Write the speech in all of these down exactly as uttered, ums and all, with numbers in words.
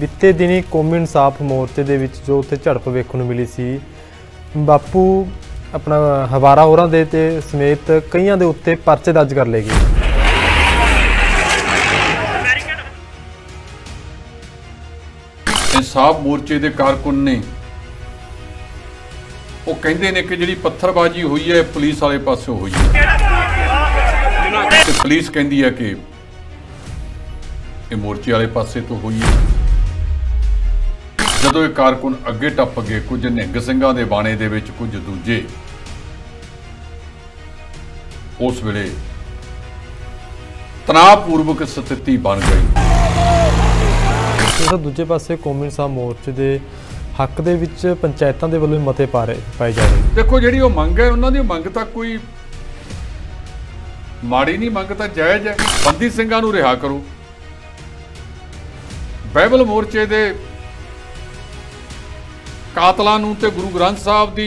बीते दिनी कौमी इंसाफ मोर्चे दे विच जो उत्थे झड़प वेखण नूं मिली सी, बापू अपना हवारा होरां दे ते समेत कईयां दे उत्ते परचे दर्ज कर लए गए। इंसाफ मोर्चे दे कारकुन ने वो कहंदे ने कि जिहड़ी पत्थरबाजी हुई है पुलिस वाले पासों हुई है, पुलिस कहंदी है कि मोर्चे वाले पासे तो हुई है। जदों ये कारकुन अगे टप गए, कुछ निहंग सिंघां दे बाणे दे विच, कुछ दूजे, उस वेले तनावपूर्वक स्थिति बन गई। दूजे पासे कौमी इंसाफ मोर्चे दे हक दे विच पंचायतां दे वल्लों मते पाए पाए जा रहे। देखो जिहड़ी ओह मंग है, उन्हां दी मंग तां कोई माड़ी नहीं, मंग तां जायज़ है। बंदी सिंघां नूं रिहा करो, बाइबल मोर्चे दे कातलां नूं ते गुरु ग्रंथ साहब की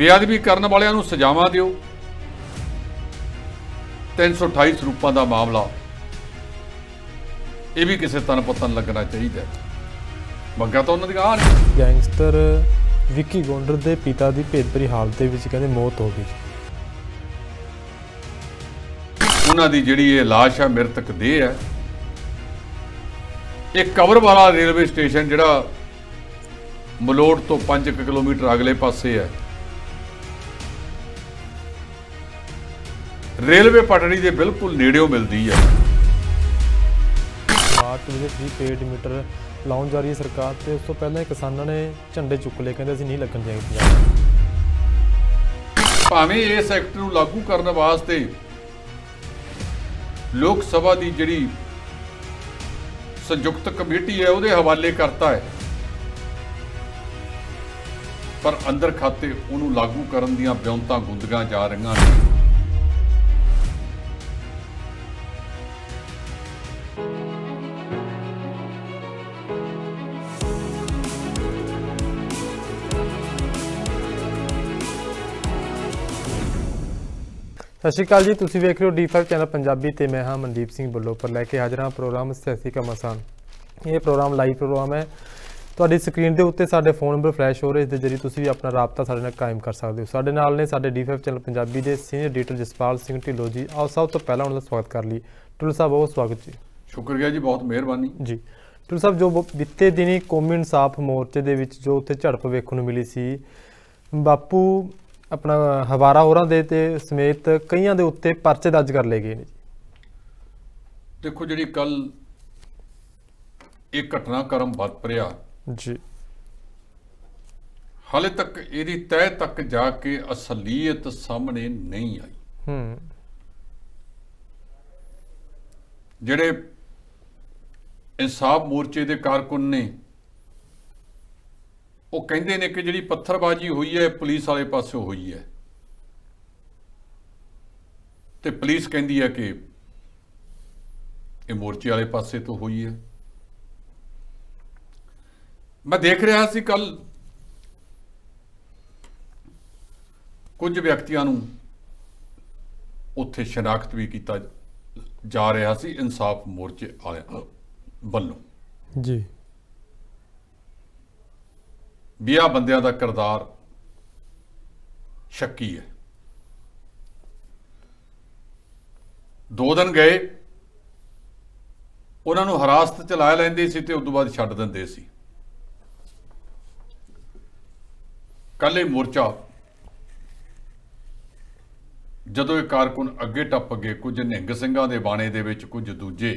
बेअदबी करने वालियां नूं सजावां दिओ। तीन सौ अठाई रूपां का मामला ये भी किसी तन पतन लगना चाहिए। मंगा तो उन्होंने कहा गैंगस्टर विकी गोंडर के पिता की भेदभरी हालत में कहते मौत हो गई। उन्हां दी जिहड़ी ये लाश है मृतक देह है, एक कवर वाला रेलवे स्टेशन जिहड़ा मलोट तो पांच किलोमीटर अगले पासे है, रेलवे पटड़ी के बिल्कुल नेड़ियों मिलती है। मार्च में थ्री पेड मीटर लाउन जा रही है सरकार, तो उस तो पहले किसानों ने झंडे चुक ले कहते नहीं लगन देंगे। भावें इस एक्ट को लागू करने वास्ते लोक सभा की जिहड़ी संयुक्त कमेटी है उसके हवाले करता है, पर अंदर खाते उन्होंने लागू करने दी ब्यौंतां गुंदगा जा रही हैं। सत श्री अकाल जी, तुसी वेख रहे हो डी फाइव चैनल पंजाबी ते मैं हाँ मनदीप सिंह बुल्लू पर लैके हाजिर हाँ प्रोग्राम सियासी घमासान। ये प्रोग्राम लाइव प्रोग्राम है, तुहाडी स्क्रीन के उत्ते साडे फोन नंबर फ्लैश हो रहे, इस दे जरिए तुसी भी अपना राबता साडे नाल कायम कर सकते हो। साडे नाल ने साडे डी फाइव चैनल पंजाबी दे सीनियर एडिटर जसपाल सिंह ढिल्लो जी। आओ सब तो पहला उन्हां दा स्वागत कर लईए। ढिल्लो साहब बहुत स्वागत जी। शुक्रिया जी, बहुत मेहरबानी जी। ढिल्लो साहब जो बीते दिनी कौमी इंसाफ मोर्चे दे विच जो उत्थे झड़प वेखण नूं मिली सी, बापू अपना हवारा होरां दे ते समेत कईयां दे उत्ते परचे दर्ज कर लए गए ने। देखो जिहड़ी कल एक घटनाक्रम वापरिया जी, हाले तक इहदी तह तक जाके असलीयत सामने नहीं आई। हम्म जिहड़े इंसाफ मोर्चे दे कारकुन ने वो कहंदे ने कि जिहड़ी पत्थरबाजी हुई है पुलिस वाले पासों हुई है, तो पुलिस कहती है कि ये मोर्चे वाले पासे तो हुई है। मैं देख रहा सी कल कुछ व्यक्तियों नूं उत्थे शनाख्त भी किया जा रहा सी इंसाफ मोर्चे वाले वल्लों जी, भी आ बंदियां दा किरदार शक्की है। दो दिन गए, उन्होंने हिरासत च ला लैंदे सी ते उस बाद छड्ड दिंदे सी। कल ये मोर्चा जदों ये कारकुन अगे टप गए, कुछ निहंग सिंघां दे बाणे दे विच, कुछ दूजे,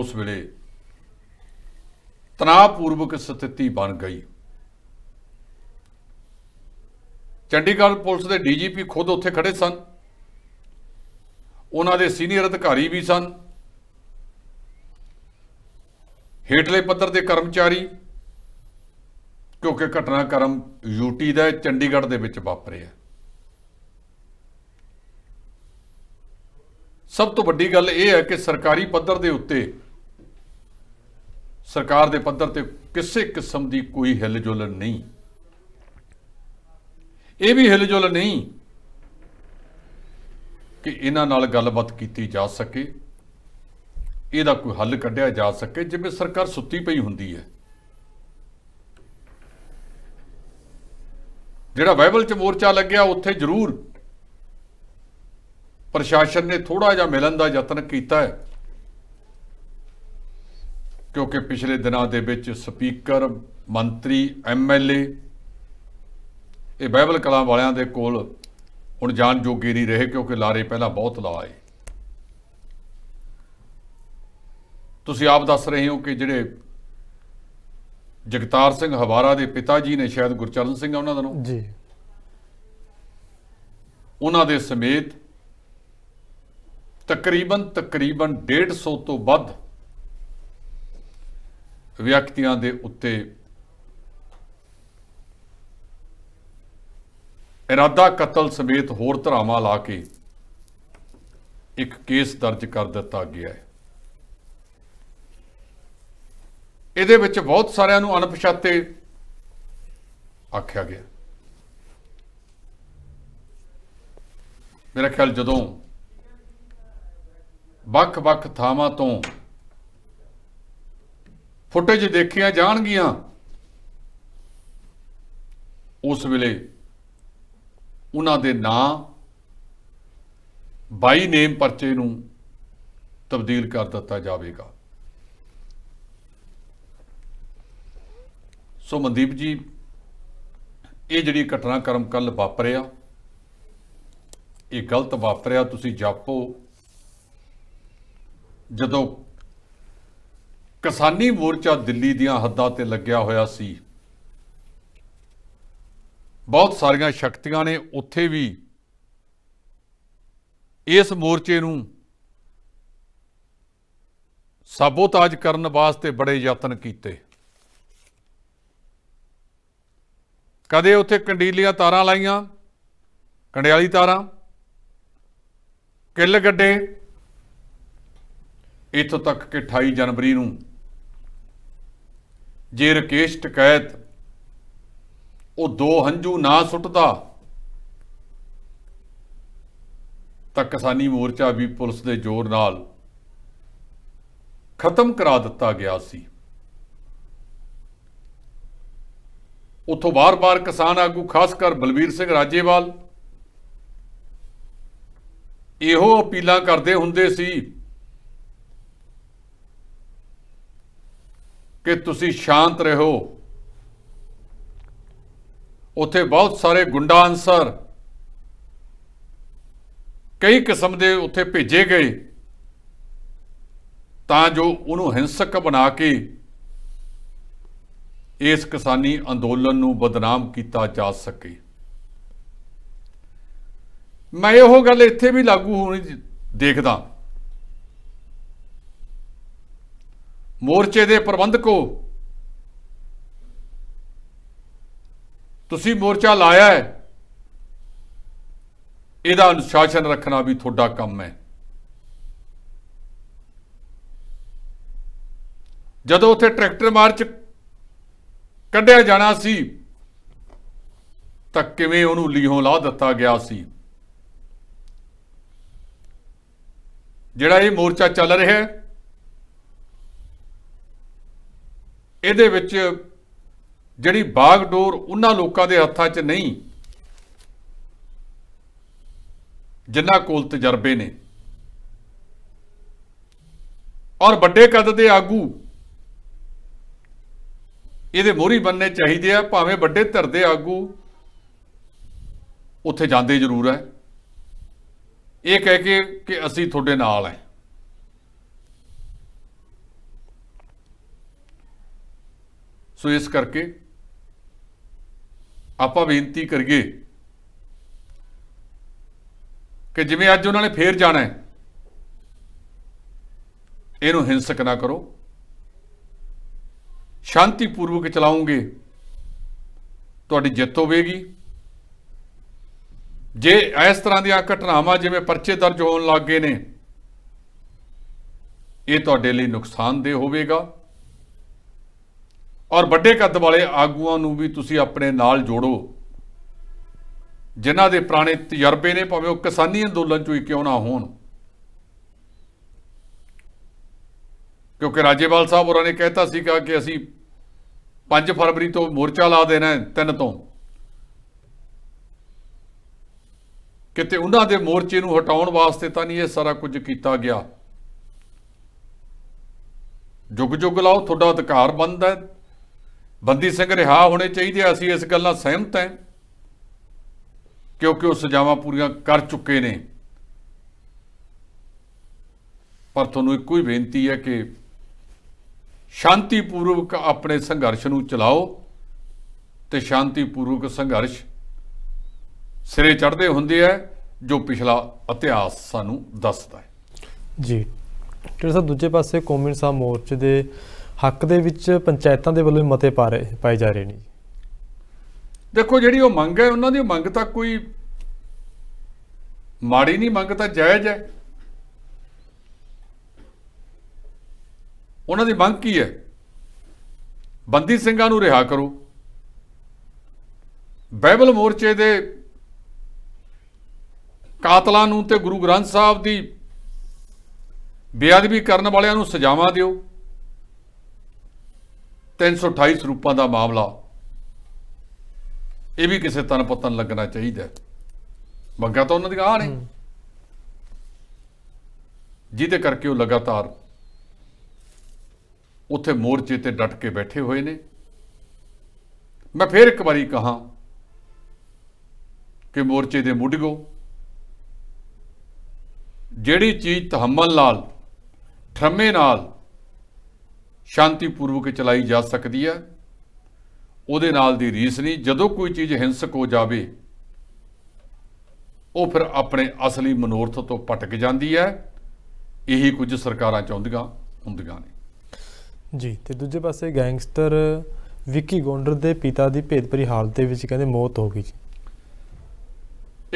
उस वेले तनावपूर्वक स्थिति बन गई। चंडीगढ़ पुलिस के डीजीपी खुद उत्थे खड़े सन, उन्होंने सीनियर अधिकारी भी सन, हेठले पद्धर के कर्मचारी, क्योंकि घटनाक्रम यूटी का चंडीगढ़ दे विच वापर है। सब तो वड्डी गल यह है कि सरकारी पद्धर के उत्ते सरकार दे पद्धर ते किसी किस्म की कोई हिलजुल नहीं। यह भी हिलजुल नहीं कि इन्हां नाल गलबात की जा सके, ਇਹਦਾ ਕੋਈ ਹੱਲ ਕੱਢਿਆ ਜਾ ਸਕੇ, ਜਿਵੇਂ ਸਰਕਾਰ ਸੁੱਤੀ ਪਈ ਹੁੰਦੀ ਹੈ। ਜਿਹੜਾ ਬਾਈਬਲ 'ਚ ਮੋਰਚਾ ਲੱਗਿਆ ਉੱਥੇ ਜ਼ਰੂਰ ਪ੍ਰਸ਼ਾਸਨ ਨੇ ਥੋੜਾ ਜਿਹਾ ਮਿਲਣ ਦਾ ਯਤਨ ਕੀਤਾ ਹੈ, ਕਿਉਂਕਿ ਪਿਛਲੇ ਦਿਨਾਂ ਦੇ ਵਿੱਚ ਸਪੀਕਰ, ਮੰਤਰੀ, ਐਮ ਐਲ ਏ ਇਹ ਬਾਈਬਲ ਕਲਾਂ ਵਾਲਿਆਂ ਦੇ ਕੋਲ ਹੁਣ ਜਾਣ ਜੋਗੇ ਨਹੀਂ ਰਹੇ, ਕਿਉਂਕਿ ਲਾਰੇ ਪਹਿਲਾਂ ਬਹੁਤ ਲਾਏ। ਤੁਸੀਂ ਆਪ ਦੱਸ ਰਹੇ ਹੋ ਕਿ ਜਿਹੜੇ जगतार सिंह हवारा के पिता जी ने, शायद गुरचरण सिंह उन्होंने नाम जी, उन्होंने समेत तकरीबन तकरीबन डेढ़ सौ तो वध व्यक्तियों के उत्ते इरादा कतल समेत होर धरावां ला के एक केस दर्ज कर दिता गया है। ਇਹਦੇ ਵਿੱਚ बहुत ਸਾਰਿਆਂ ਨੂੰ ਅਣਪਛਾਤੇ ਆਖਿਆ ਗਿਆ। मेरा ख्याल ਜਦੋਂ ਵੱਖ-ਵੱਖ ਥਾਵਾਂ ਤੋਂ ਫੁਟੇਜ ਦੇਖੀਆਂ ਜਾਣਗੀਆਂ ਉਸ ਵੇਲੇ ਉਹਨਾਂ ਦੇ ਨਾਂ ਬਾਈ ਨੇਮ ਪਰਚੇ ਨੂੰ ਤਬਦੀਲ ਕਰ ਦਿੱਤਾ ਜਾਵੇਗਾ। सो मनदीप जी, ये जिहड़ी घटनाक्रम कल वापरिया ये गलत वापरिया। तुसी जापो जदों किसानी मोर्चा दिल्ली दीआं हद्दां ते लग्या होया सी, बहुत सारियां शक्तियां ने उत्थे भी इस मोर्चे नूं साबोताज करन वास्ते बड़े यतन कीते। कदे उत्थे कंडीलियां तारां लाइयां, कंडियाली तारां, किल गड्ढे, इत्थों तक कि अठाई जनवरी नूं जे राकेश टिकैत वो दो हंझू ना सुटदा तां किसानी मोर्चा भी पुलिस दे जोर नाल खत्म करा दिता गया सी। उतो बार बार किसान आगू खासकर बलवीर सिंह राजेवाल इहो अपीलां करते हुंदे सी कि तुसी शांत रहो, उथे बहुत सारे गुंडा अंसर कई किस्म के उथे भेजे गए तां जो उन्हों हिंसक बना के इस किसानी अंदोलन नूं बदनाम किया जा सके। मैं यह गल इत्थे भी लागू होनी देखदा। मोर्चे दे प्रबंधकों, तुसी मोर्चा लाया है, इहदा अनुशासन रखना भी थोड़ा काम है। जदों उत्थे ट्रैक्टर मार्च ਕੱਢਿਆ जाना सी ਤਾਂ ਕਿਵੇਂ ਉਹਨੂੰ ਲੀਹੋਂ ਲਾ ਦਿੱਤਾ ਗਿਆ ਸੀ। ਜਿਹੜਾ ਇਹ ਮੋਰਚਾ ਚੱਲ ਰਿਹਾ ਹੈ ਇਹਦੇ ਵਿੱਚ ਜਿਹੜੀ ਬਾਗਡੋਰ ਉਹਨਾਂ ਲੋਕਾਂ ਦੇ ਹੱਥਾਂ 'ਚ ਨਹੀਂ ਜਿਨ੍ਹਾਂ ਕੋਲ ਤਜਰਬੇ ਨੇ ਔਰ ਵੱਡੇ ਕੱਦ ਦੇ ਆਗੂ ਇਹਦੇ ਮੋਹਰੀ बनने चाहिए है। भावें ਵੱਡੇ ਧਿਰ ਦੇ आगू ਉੱਥੇ ਜਾਂਦੇ ਜ਼ਰੂਰ है ਇਹ ਕਹਿ ਕੇ ਕਿ ਅਸੀਂ ਤੁਹਾਡੇ ਨਾਲ ਹੈ। ਸੋ ਇਸ ਕਰਕੇ ਆਪਾਂ ਬੇਨਤੀ ਕਰੀਏ ਕਿ ਜਿਵੇਂ ਅੱਜ ਉਹਨਾਂ ਨੇ ਫੇਰ ਜਾਣਾ ਹੈ ਇਹਨੂੰ ਹਿੰਸਕ ਨਾ ਕਰੋ, शांतिपूर्वक चलाओगे तो जित होगी। जे इस तरह दीआं घटनावां जिवें परचे दर्ज होण लग गए ने ये तुहाडे लई नुकसानदेह होगा और वड्डे कद वाले आगूआं नूं भी तुसीं अपने नाल जोड़ो जिन्हां दे पुराणे तजर्बे ने, भावें वो किसानी अंदोलन चों ही क्यों ना होण। क्योंकि राजेवाल साहब उन्होंने कहता सीगा कि असी पांच फरवरी तो मोर्चा ला देना है तीन तो किते उन्हां दे मोर्चे नूं हटाउण वास्ते तां नहीं ये सारा कुछ कीता गया। जुग जुग लाओ तुहाडा अधिकार बंद है, बंदी सिंह रिहा होने चाहिए, असीं इस गल्ल नाल सहमत हैं क्योंकि वह सजावां पूरियां कर चुके ने। पर तुहानूं इक्को ही बेनती है कि शांतिपूर्वक अपने संघर्ष नूं चलाओ ते शांतिपूर्वक संघर्ष सिरे चढ़ते होंगे है जो पिछला इतिहास सानू दसदा है। जी डॉक्टर साहब, दूजे पासे कौमी इंसाफ मोर्चे के हक दे विच पंचायतां दे वल्लों मते पा रहे पाए जा रहे ने। देखो जिहड़ी वो मंग है उन्हां दी मंग तां कोई माड़ी नहीं, मंग तां जायज़ है। उन्हां दी मंग की है? बंदी ਸਿੰਘਾਂ ਨੂੰ रिहा करो। बाइबल मोर्चे दे ਕਾਤਲਾਂ ਨੂੰ ਤੇ गुरु ग्रंथ साहब की बेअदबी करने वालिਆਂ ਨੂੰ सजावां दिओ। तीन सौ अठाई ਸਰੂਪਾਂ का मामला यह भी किसी तन पतन लगना चाहिए। ਮੰਗਾਂ तो उन्होंने आ नहीं जिहदे करके वह लगातार उत्थे मोर्चे ते डट के बैठे हुए ने। मैं फिर एक बारी कहा कि मोर्चे दे मुढिओ, जिहड़ी चीज़ तहम्मल नाल ठरमे नाल शांतिपूर्वक चलाई जा सकती है उहदे नाल दी रीस नहीं। जदों कोई चीज़ हिंसक हो जावे वह फिर अपने असली मनोरथ तो भटक जाती है। यही कुछ सरकारां चाहुंदियां हुंदियां ने। जी तो दूजे पासे गैंगस्टर विक्की गोंडर के पिता की भेद भरी हालत में कहते मौत हो गई।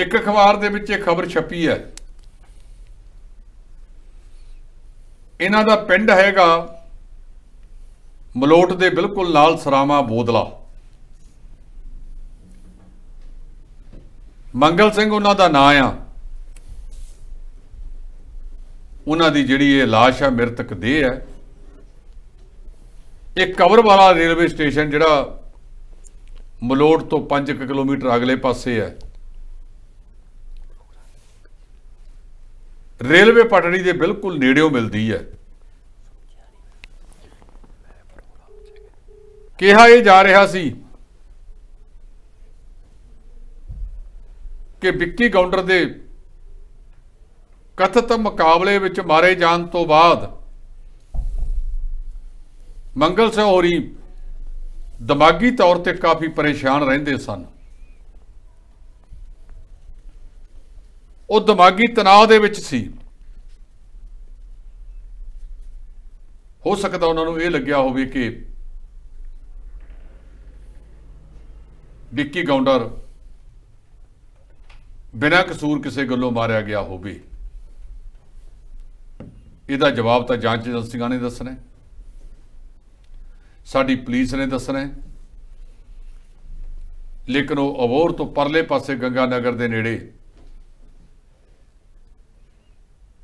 एक अखबार दे विच इह खबर छपी है, इन्हां दा पिंड हैगा मलोट के बिल्कुल नाल सरावां बोदला। मंगल सिंह उन्हां दा नां आ। उन्हां दी जिहड़ी इह लाश है मृतक देह है। एक कवर वाला रेलवे स्टेशन जिहड़ा मलोट तो पांच किलोमीटर अगले पासे है, रेलवे पटड़ी के बिल्कुल नेड़ियों मिलती है। कहा यह जा रहा सी कि विक्की गौंडर के कथित मुकाबले विच मारे जाने तो बाद मंगल सिंह होरी दिमागी तौर पर काफ़ी परेशान रहते सन। वो दिमागी तनाव दे विच सी। हो सकता उन्होंने ये लग्या होवे कि विक्की गौंडर बिना कसूर किसी गलों मारिया गया होवे। इहदा जवाब तो जांच एजेंसियां ने दसना, साड़ी पुलिस ने दसना है। लेकिन वो अबोर तो परले पासे गंगा नगर के नेड़े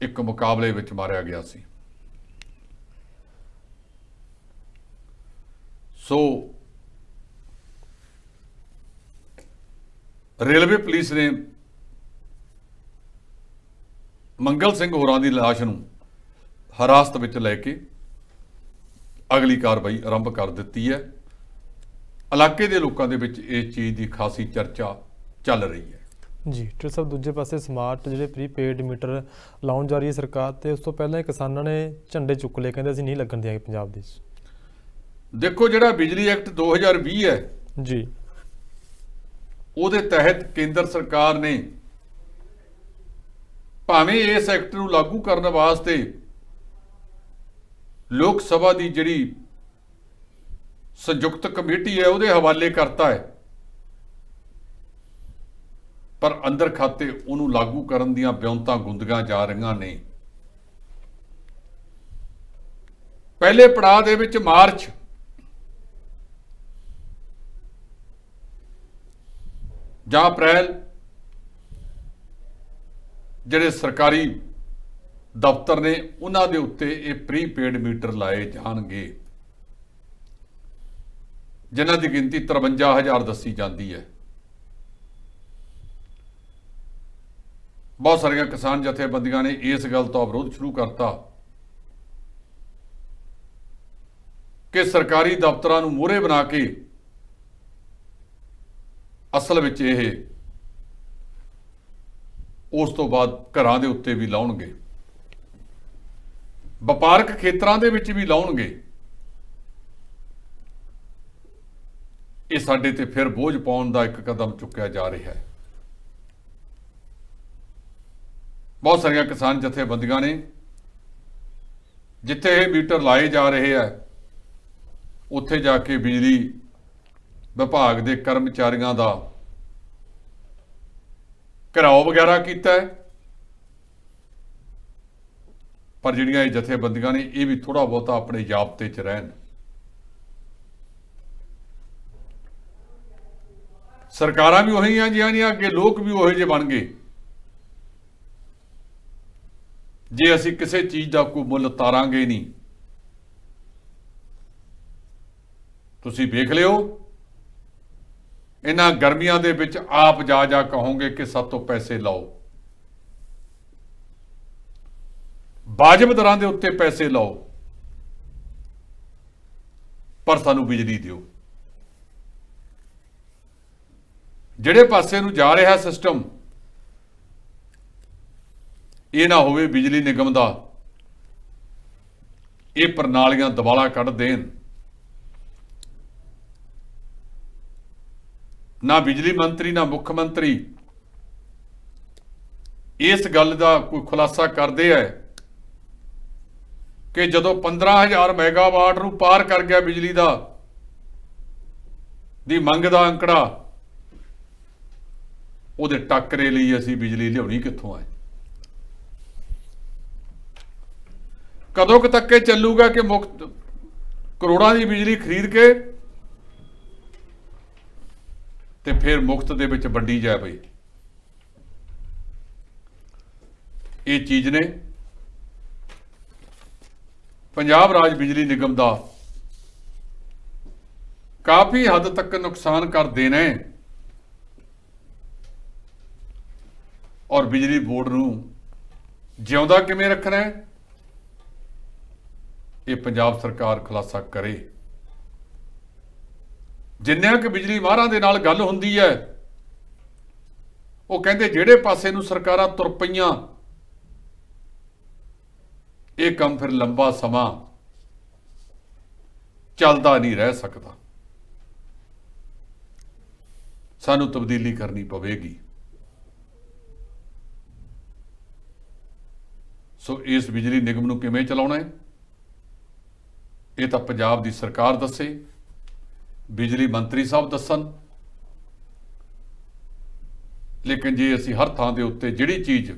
एक मुकाबले विच मारिया गया सी। सो रेलवे पुलिस ने मंगल सिंह होरां दी लाश नूं हिरासत विच लैके अगली कार्रवाई आरंभ कर दिती है। इलाके के लोगों के इस चीज़ की खासी चर्चा चल रही है। जी डॉक्टर साहब, दूजे पासे स्मार्ट जो प्रीपेड मीटर लाने जा रही है सरकार, तो उस तो पहले किसानों ने झंडे चुक ले कहते नहीं लगन देंगे पंजाब दे। देखो जो बिजली एक्ट दो हज़ार भी है जी, उसके तहत केंद्र सरकार ने भावें इस एक्ट को लागू करने वास्ते लोक सभा की जिहड़ी संयुक्त कमेटी है उसके हवाले करता है, पर अंदर खाते उन्होंने लागू करन दियां ब्यौंतां गुंदियां जा रही ने। पहले पड़ाव दे विच मार्च जां अप्रैल जिहड़े सरकारी दफ्तर ने उन्हां दे उत्ते इह प्रीपेड मीटर लाए जाणगे जिन्हां दी गिणती तिरवंजा हज़ार दसी जाती है। बहुत सारियां किसान जथेबंदियां ने इस गल तो विरोध शुरू करता कि सरकारी दफ्तरां नूं मोहरे बना के असल विच इह उस तो बाद घरां दे उत्ते भी लाउणगे, ਵਪਾਰਕ ਖੇਤਰਾਂ ਦੇ ਵਿੱਚ ਵੀ ਲਾਉਣਗੇ। ਇਹ ਸਾਡੇ ਤੇ ਫਿਰ ਬੋਝ ਪਾਉਣ ਦਾ ਇੱਕ ਕਦਮ ਚੁੱਕਿਆ ਜਾ ਰਿਹਾ ਹੈ। ਬਹੁਤ ਸਾਰੀਆਂ ਕਿਸਾਨ ਜਥੇਬੰਦੀਆਂ ਨੇ ਜਿੱਥੇ ਇਹ ਮੀਟਰ ਲਾਏ ਜਾ ਰਹੇ ਆ ਉੱਥੇ ਜਾ ਕੇ ਬਿਜਲੀ ਵਿਭਾਗ ਦੇ ਕਰਮਚਾਰੀਆਂ ਦਾ ਘਰਾਓ ਵਗੈਰਾ ਕੀਤਾ ਹੈ। पर जिहड़ियां ये जथेबंदियां ने यह भी थोड़ा बहुत अपने जाब्ते च रहन। सरकारां भी उहियां जिहियां ने अगे, लोग भी उहे जे बन गए। जे असीं किसी चीज़ का कोई मुल तारांगे नहीं, तुसीं वेख लिओ इन्हां गर्मियां दे विच आप जा जा कहोगे कि सातों पैसे लाओ, वाजिब दरां दे उत्ते पैसे लाओ, पर सानू बिजली दिओ। जिहड़े पासे नूं जा रहा सिस्टम, ये ना होवे बिजली निगम दा ये प्रणालियां दबाला कढ़ देन, ना बिजली मंत्री ना मुख्यमंत्री इस गल दा कोई खुलासा करदे है कि जदों पंद्रह हज़ार मैगावाट नूं पार कर गया बिजली दा दी मंग दा अंकड़ा, उहदे टक्करे लई असीं बिजली लिआउणी कित्थों है। कदों क तक चलूगा कि मुफ्त करोड़ां दी बिजली खरीद के ते फिर मुफ्त दे विच वंडी जाए पई। ये चीज़ ने पंजाब राज बिजली निगम का काफ़ी हद तक नुकसान कर देना है और बिजली बोर्ड नूं जिउंदा किवें रखना है, ये पंजाब सरकार खुलासा करे। जिन्ना कि बिजली माहरां दे नाल गल हुंदी है, वो कहंदे जिहड़े पासे नूं सरकारां तुर पईआं ये काम फिर लंबा समा चलता नहीं रह सकता, सानू तब्दीली करनी पवेगी। सो इस बिजली निगम नूं किवें चलाउणा है ये तां पंजाब दी सरकार दसे, बिजली मंत्री साहब दसन। लेकिन जे असीं हर थां दे उत्ते जिहड़ी चीज़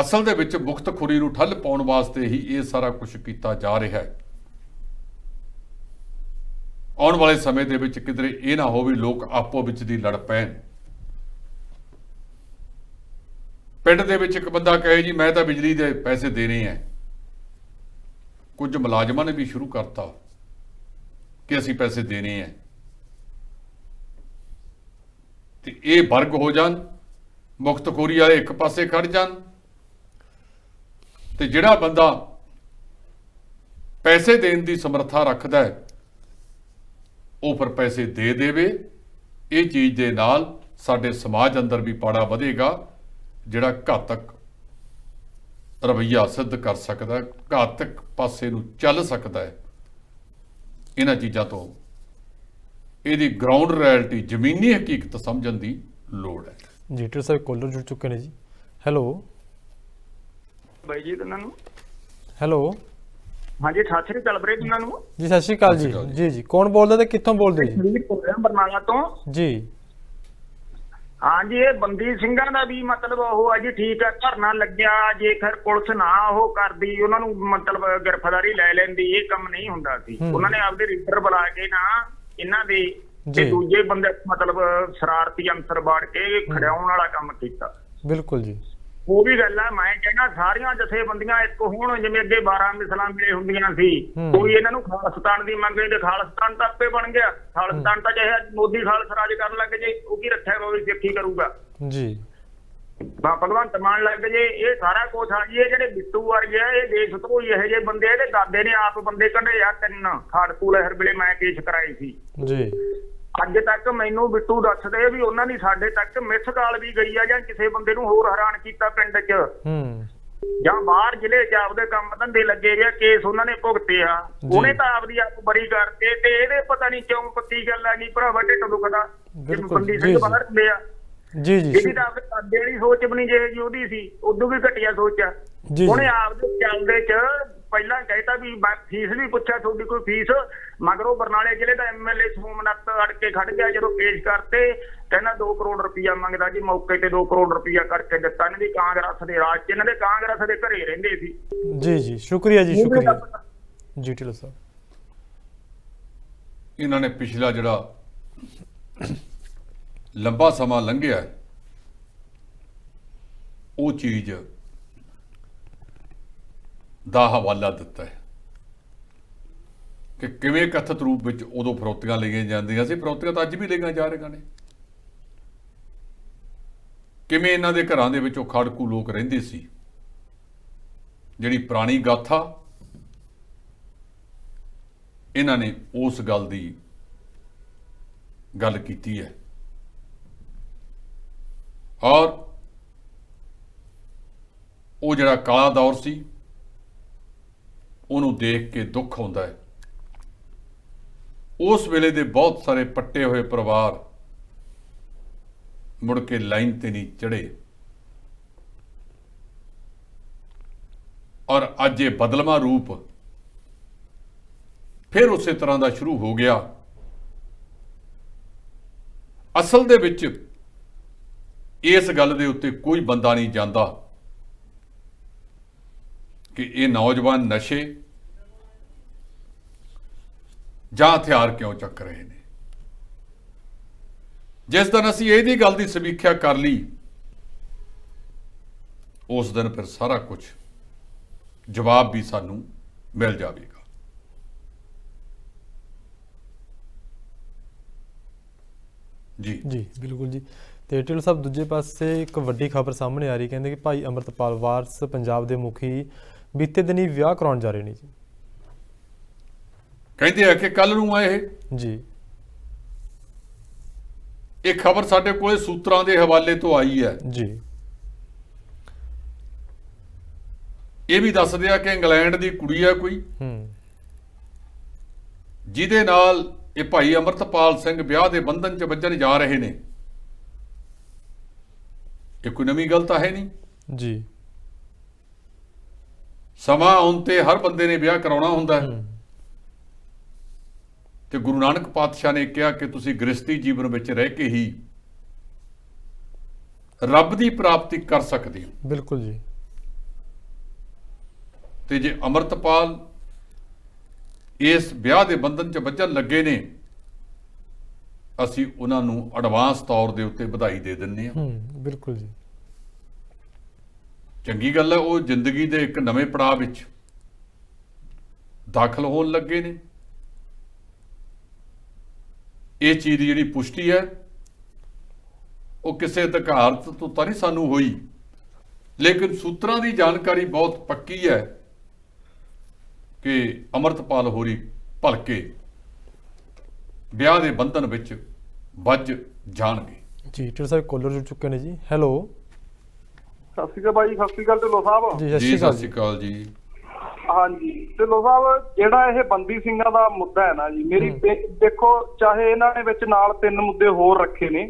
असल दे विच मुख्तखोरी नूं ठल पाउण वास्ते ही ये सारा कुछ किया जा रहा है, आने वाले समय दे विच किधरे ये ना होवे लोग आपो विच दी लड़ पैण। पिंड दे विच इक बंदा कहे जी मैं तां बिजली दे पैसे देने हैं, कुछ मुलाजमां ने भी शुरू करता कि असीं पैसे देने हैं, ते इह वर्ग हो जाण, मुख्तखोरी वाले एक पासे खड़ जाण ते जिहड़ा बंदा पैसे देण दी समर्था रखदा है वो फिर पैसे दे देवे। ये चीज़ दे नाल साडे समाज अंदर भी पाड़ा वधेगा जिहड़ा घातक रवैया सिद्ध कर सकता है, घातक पासे नूं चल सकता है। इन्हां चीज़ां तो इहदी ग्राउंड रियलिटी जमीनी हकीकत समझण दी लोड़ है। जीटर साहब कॉलर जुड़ चुके हैं जी। हैलो भाई जी, हेलो। हाँ जी, सत श्री अकाल जी। सत श्री अकाल जी। जी जी कौन बोलदा ते कित्थों बोलदे जी? बरनाला तो जी। हाँ जी, ये बंदी सिंघां दा भी मतलब ओह है जी, ठीक है, धरना लग्या, जेकर पुलिस ना ओह करदी उन्हां नूं मतलब गिरफ्तारी लै लैंदी, ये काम नहीं हुंदा सी। उन्हां ने आपदे रीडर बुला के ना इन्हां दे ते दूजे बंदे मतलब शरारती अंसर बाड़ के खड़ाउण वाला काम कीता। बिल्कुल जी। वो भी गल है मैं कहना सारिया जथेबंदियां एक होण जिवें अगे बारह मिसलां मिले हुंदियां सी कोई इन्हां नूं खालस्तान दी मंग नहीं ते खालस्तान तां आपे बन गया खालस्तान तां चाहे मोदी खालसा राज करन लग जे उह की रखिआ होवे सिक्खी करूगा जी भगवंत मान लग जे ये सारा कुछ आ जी ये जिहड़े बिट्टू वर्गे ये देश तो इहो जिहे बंदे इहदे दादे ने आप बंदे कढे आ तीन खाड़कू लहर वेले मैं पेश कराई सी जी अज तक मैनू बिट्टू दसदे भी उन्हां दी साडे तक मिस काल भी गई है जां किसे बंदे नूं होर हैरान कीता पिंड च जां बाहर जिले च आपदे काम धंधे लगे गए केस उन्हां ने भुगते आ उहने तां आपदी आप बरी करते ते इहदे पता नहीं क्यों पत्ती गल आ गई भरावा ढिड्ड दुखदा बंदी सिंह बाहर ले आ जी जी ਇਹਦੀ ਤਾਂ ਆਪਦੇ ਵਾਲੀ ਸੋਚ ਬਣੀ ਜੇ ਜੀ ਉਹਦੀ ਸੀ ਉਦੋਂ ਵੀ ਘਟੀਆ ਸੋਚ ਆ ਉਹਨੇ ਆਪਦੇ ਚੱਲਦੇ ਚ ਪਹਿਲਾਂ ਕਹਿਤਾ ਵੀ ਫੀਸ ਵੀ ਪੁੱਛਿਆ ਤੁਹਾਡੀ ਕੋਈ ਫੀਸ ਮਗਰੋਂ ਬਰਨਾਲੇ ਜ਼ਿਲ੍ਹੇ ਦਾ ਐਮਐਲਏ ਸੋਮਨਾਥ ਅੜ ਕੇ ਖੜ ਗਿਆ ਜਦੋਂ ਪੇਸ਼ ਕਰਤੇ ਕਹਿੰਦਾ ਦੋ ਕਰੋੜ ਰੁਪਇਆ ਮੰਗਦਾ ਜੀ ਮੌਕੇ ਤੇ ਦੋ ਕਰੋੜ ਰੁਪਇਆ ਕਰਕੇ ਦਿੱਤਾ ਇਹਨਾਂ ਦੀ ਕਾਂਗਰਸ ਦੇ ਰਾਜ ਚ ਇਹਨਾਂ ਦੇ ਕਾਂਗਰਸ ਦੇ ਘਰੇ ਰਹਿੰਦੇ ਸੀ ਜੀ ਜੀ ਸ਼ੁਕਰੀਆ ਜੀ ਸ਼ੁਕਰੀਆ ਜੀ ਢਿੱਲੋਂ ਸਾਹਿਬ ਇਹਨਾਂ ਨੇ ਪਿਛਲਾ ਜਿਹੜਾ लंबा समा लंघिया वो चीज़ दा हवाला दिता है कि किवें कथित रूप में उदों फरौतियां लईआं जांदियां सी फरौतियां तो अज भी लईआं जा रहीआं ने किवें इन्हां दे घरां दे विचों खड़कू लोक रहिंदे सी जिहड़ी पुराणी गाथा इन्हां ने उस गल दी गल कीती है और वो जिहड़ा काला दौर सी उहनूं देख के दुख आउंदा है। उस वेले दे बहुत सारे पट्टे हुए परिवार मुड़ के लाइन ते नहीं चढ़े और अज ये बदलवा रूप फिर उस तरह का शुरू हो गया। असल दे विच इस गल दे उत्ते कोई बंदा नहीं जांदा कि ये नौजवान नशे जां हथियार क्यों चक रहे हैं। जिस दिन असीं इहदी गल दी समीख्या कर ली उस दिन फिर सारा कुछ जवाब भी सानू मिल जाएगा। जी जी बिल्कुल जी। तो ढिल्लों साहब दूजे पासे एक वड्डी खबर सामने आ रही कहते कि भाई अमृतपाल वारस पंजाब दे मुखी बीते दिन ही विआह कराउण जा रहे ने जी कहते हैं कि कल नूं आए जी। ये खबर साडे कोले सूत्रां दे हवाले तो आई है जी। ये भी दसदे आ कि इंग्लैंड दी कुड़ी है कोई जिहदे नाल ये भाई अमृतपाल सिंह विआह दे बंधन च वज्जण जा रहे ने। ये कोई नवी गल तां है नहीं जी। समा आउंदे हर बंदे ने ब्याह कराउणा हुंदा है ते गुरु नानक पातशाह ने कहा कि तुसीं गृहस्थी जीवन विच रह के ही रब की प्राप्ति कर सकते हो। बिल्कुल जी। ते जे अमृतपाल इस ब्याह दे बंधन च वज्जण लगे ने असीं उन्हां नूं एडवांस तौर दे उत्ते बधाई दे दिंदे हां। बिल्कुल जी चंगी गल है। वो जिंदगी दे एक नवें पड़ाव विच दाखिल होण लगे ने। ये चीज़ जिहड़ी पुष्टि है वो किसी अधिकारत तो तां नहीं सानूं होई लेकिन सूत्रां दी जानकारी बहुत पक्की है कि अमृतपाल होरी भलके ब्याह के बंधन विच बज जाणगे। जी ढिल्लों साहब कॉलर जुड़ चुके हैं जी। हैलो सत श्री अकाल भाई। सत श्री अकाल ढिल्लों साहब जी। सत श्री अकाल जी। हाँ जी ढिल्लों साहब जिहड़ा ये बंदी सिंघां दा मुद्दा है ना जी मेरी देखो चाहे इन्होंने विच नाल तीन मुद्दे होर रखे ने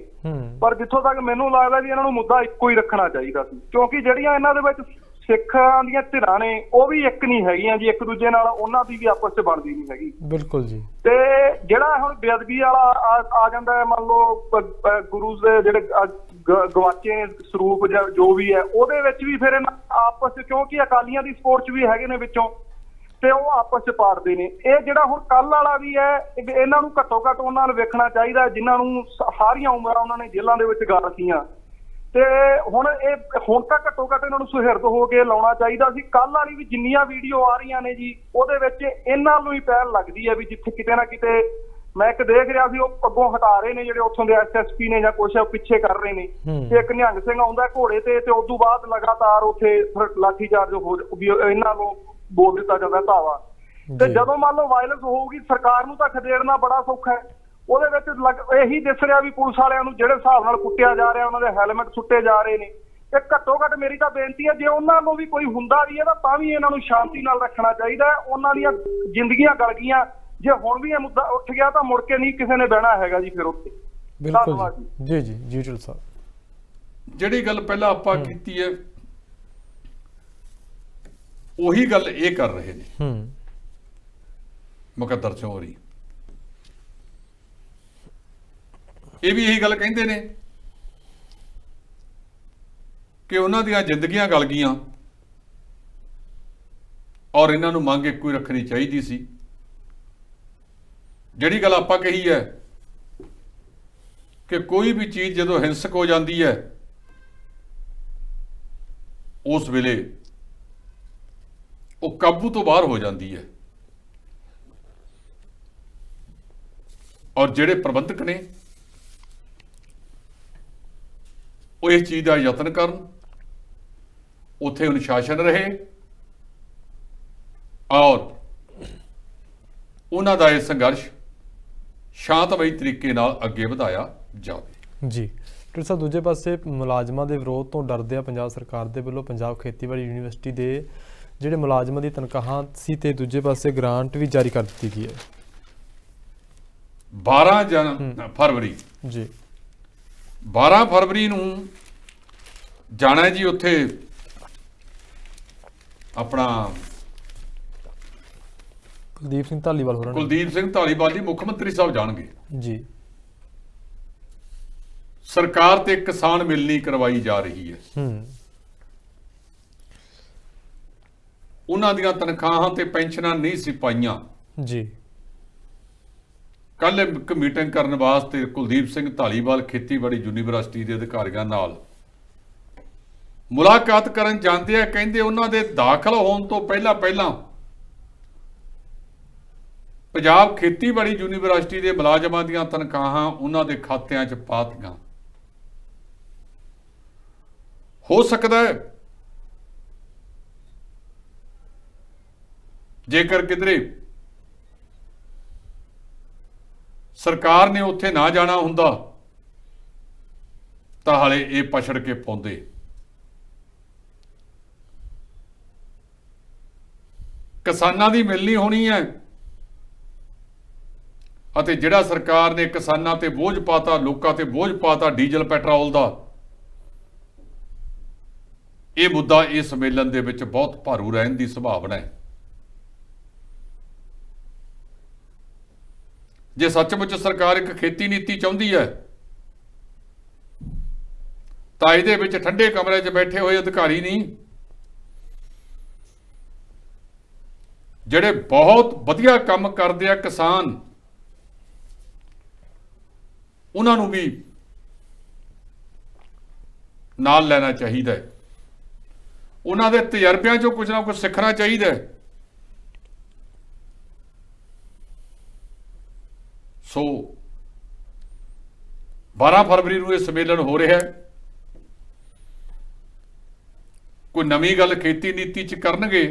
पर जिथों तक मैनूं लगदा भी इन्हां नूं मुद्दा इक्को ही रखना चाहीदा सी क्योंकि जिहड़ियां इन्हां दे विच सिक्खां दियां धिरां ने वो भी एक नहीं हैगीआं जी एक दूजे नाल उन्हां दी भी आपस च बनदी नहीं हैगी। बिल्कुल जी। ते जिहड़ा हुण बेअदबी वाला आ जांदा है मान लो गुरु दे जिहड़े गवाचे सरूप जां जो भी है ओहदे विच भी फिर आपस च क्योंकि अकालियां दी सपोर्ट च भी हैगे ने विचों ते ओह आपस च पाड़दे ने। इह जिहड़ा हुण कल वाला भी है इन्हां नूं घट्टो घट्ट उन्हां नूं वेखणा चाहीदा जिन्हां नूं सारीआं उमरां उन्हां ने जेलां दे विच गाळतीआं सुहिरद हो के लाना चाहिए। कल वाली भी जिन्नियां वीडियो आ रही ने जी ओहदे इन्हां नूं ही पहल लगती है भी जिथे किते ना किते मैं एक देख रहा सी अगों हटा रहे ने जिहड़े उत्थों दे एसएसपी ने जां कुछ पिछे कर रहे ने एक निहंग सिंह आउंदा घोड़े ते ते उदों बाद लगातार उत्थे लाठीचार्ज हो इन्हां नूं बोल दिता जांदा धावा ते जदों मान लो वायलेंस होगी सरकार नूं तां खदेड़ना बड़ा सौखा है। ਉਹਦੇ ਵਿੱਚ ਇਹੀ ਦਿਸ ਰਿਹਾ ਵੀ ਪੁਲਿਸ ਵਾਲਿਆਂ ਨੂੰ ਜਿਹੜੇ ਹਿਸਾਬ ਨਾਲ ਕੁੱਟਿਆ ਜਾ ਰਿਹਾ ਉਹਨਾਂ ਦੇ ਹੈਲਮਟ ਸੁੱਟੇ ਜਾ ਰਹੇ ਨੇ ਤੇ ਘੱਟੋ ਘੱਟ ਮੇਰੀ ਤਾਂ ਬੇਨਤੀ ਹੈ ਜੇ ਉਹਨਾਂ ਨੂੰ ਵੀ ਕੋਈ ਹੁੰਦਾ ਵੀ ਹੈ ਤਾਂ ਤਾਂ ਵੀ ਇਹਨਾਂ ਨੂੰ ਸ਼ਾਂਤੀ ਨਾਲ ਰੱਖਣਾ ਚਾਹੀਦਾ। ਉਹਨਾਂ ਦੀਆਂ ਜ਼ਿੰਦਗੀਆਂ ਗਲ ਗਈਆਂ ਜੇ ਹੁਣ ਵੀ ਇਹ ਮੁੱਦਾ ਉੱਠ ਗਿਆ ਤਾਂ ਮੁੜ ਕੇ ਨਹੀਂ ਕਿਸੇ ਨੇ ਬਹਿਣਾ ਹੈਗਾ ਜੀ ਫਿਰ ਉੱਤੇ। ਬਿਲਕੁਲ ਜੀ ਜੀ ਜੀ ਢਿੱਲ ਸਾਹਿਬ ਜਿਹੜੀ ਗੱਲ ਪਹਿਲਾਂ ਆਪਾਂ ਕੀਤੀ ਹੈ ਉਹੀ ਗੱਲ ਇਹ ਕਰ ਰਹੇ ਨੇ ਹੂੰ ਮੁਕੱਦਰ ਚੋਰੀ ਇਹ ਵੀ ਇਹੀ ਗੱਲ ਕਹਿੰਦੇ ਨੇ ਕਿ ਉਹਨਾਂ ਦੀਆਂ ਜ਼ਿੰਦਗੀਆਂ ਗਲ ਗਈਆਂ ਔਰ ਇਹਨਾਂ ਨੂੰ ਮੰਗ ਇੱਕੋ ਹੀ ਰੱਖਣੀ ਚਾਹੀਦੀ ਸੀ। ਜਿਹੜੀ ਗੱਲ ਆਪਾਂ ਕਹੀ ਹੈ ਕਿ ਕੋਈ ਵੀ ਚੀਜ਼ ਜਦੋਂ ਹਿੰਸਕ ਹੋ ਜਾਂਦੀ ਹੈ ਉਸ ਵੇਲੇ ਉਹ ਕਾਬੂ ਤੋਂ ਬਾਹਰ ਹੋ ਜਾਂਦੀ ਹੈ ਔਰ ਜਿਹੜੇ ਪ੍ਰਬੰਧਕ ਨੇ ਉਹ ਇਸ ਚੀਜ਼ ਦਾ ਯਤਨ ਕਰਨ ਉੱਥੇ ਅਨੁਸ਼ਾਸਨ ਰਹੇ ਔਰ ਉਹਨਾਂ ਦਾ ਇਹ ਸੰਘਰਸ਼ ਸ਼ਾਂਤਮਈ ਤਰੀਕੇ ਨਾਲ ਅੱਗੇ ਵਧਾਇਆ ਜਾਵੇ। ਜੀ ਡਾਕਟਰ ਸਾਹਿਬ ਦੂਜੇ ਪਾਸੇ ਮੁਲਾਜ਼ਮਾਂ ਦੇ ਵਿਰੋਧ ਤੋਂ ਡਰਦੇ ਆ ਪੰਜਾਬ ਸਰਕਾਰ ਦੇ ਵੱਲੋਂ ਪੰਜਾਬ ਖੇਤੀਬਾੜੀ ਯੂਨੀਵਰਸਿਟੀ ਦੇ ਜਿਹੜੇ ਮੁਲਾਜ਼ਮਾਂ ਦੀ ਤਨਖਾਹਾਂ ਸੀ ਤੇ ਦੂਜੇ ਪਾਸੇ ਗ੍ਰਾਂਟ ਵੀ ਜਾਰੀ ਕਰ ਦਿੱਤੀ ਗਈ ਹੈ ਬਾਰਾਂ ਜਨ ਫਰਵਰੀ ਜੀ बारह फरवरी नूं जाना जी उत्थे अपना कुलदीप सिंह धालीवाल हो रहा कुलदीप सिंह धालीवाल जी मुख्यमंत्री साहब जाणगे जी। सरकार ते किसान मिलनी करवाई जा रही है उन्हां दियां तनखाहां ते पेंशनां नहीं सी पाईयां जी। ਕੱਲ ਇੱਕ ਮੀਟਿੰਗ ਕਰਨ ਵਾਸਤੇ ਕੁਲਦੀਪ ਸਿੰਘ ਧਾਲੀਵਾਲ ਖੇਤੀਬਾੜੀ ਯੂਨੀਵਰਸਿਟੀ ਦੇ ਅਧਿਕਾਰੀਆਂ ਨਾਲ ਮੁਲਾਕਾਤ ਕਰਨ ਜਾਂਦੇ ਆ ਕਹਿੰਦੇ ਉਹਨਾਂ ਦੇ ਦਾਖਲ ਹੋਣ ਤੋਂ ਪਹਿਲਾਂ ਪਹਿਲਾਂ ਪੰਜਾਬ ਖੇਤੀਬਾੜੀ ਯੂਨੀਵਰਸਿਟੀ ਦੇ ਮੁਲਾਜ਼ਮਾਂ ਦੀਆਂ ਤਨਖਾਹਾਂ ਉਹਨਾਂ ਦੇ ਖਾਤਿਆਂ 'ਚ ਪਾ ਦਿੱਤੀਆਂ। ਹੋ ਸਕਦਾ ਹੈ ਜੇਕਰ ਕਿਧਰੇ सरकार ने उत्थे ना जाना हुंदा तां हाले ये पछड़ के पौंदे। किसानां दी मिलनी होनी है अते जिहड़ा सरकार ने किसानां ते बोझ पाता लोकां ते बोझ पाता डीजल पैट्रोल दा ये मुद्दा इस सम्मेलन दे विच बहुत भारू रहण दी संभावना है। जे सचमुच सरकार एक खेती नीति चाहती है तो इहदे विच ठंडे कमरे च बैठे हुए अधिकारी नहीं जिहड़े बहुत वधिया काम करते हैं किसान उन्हां नूं भी नाल लेना चाहिए है उन्हां दे तजर्बियां चों कुछ ना कुछ सीखना चाहिए है। सो बारह फरवरी को यह सम्मेलन हो रहा है कोई नवी गल खेती नीति च करनगे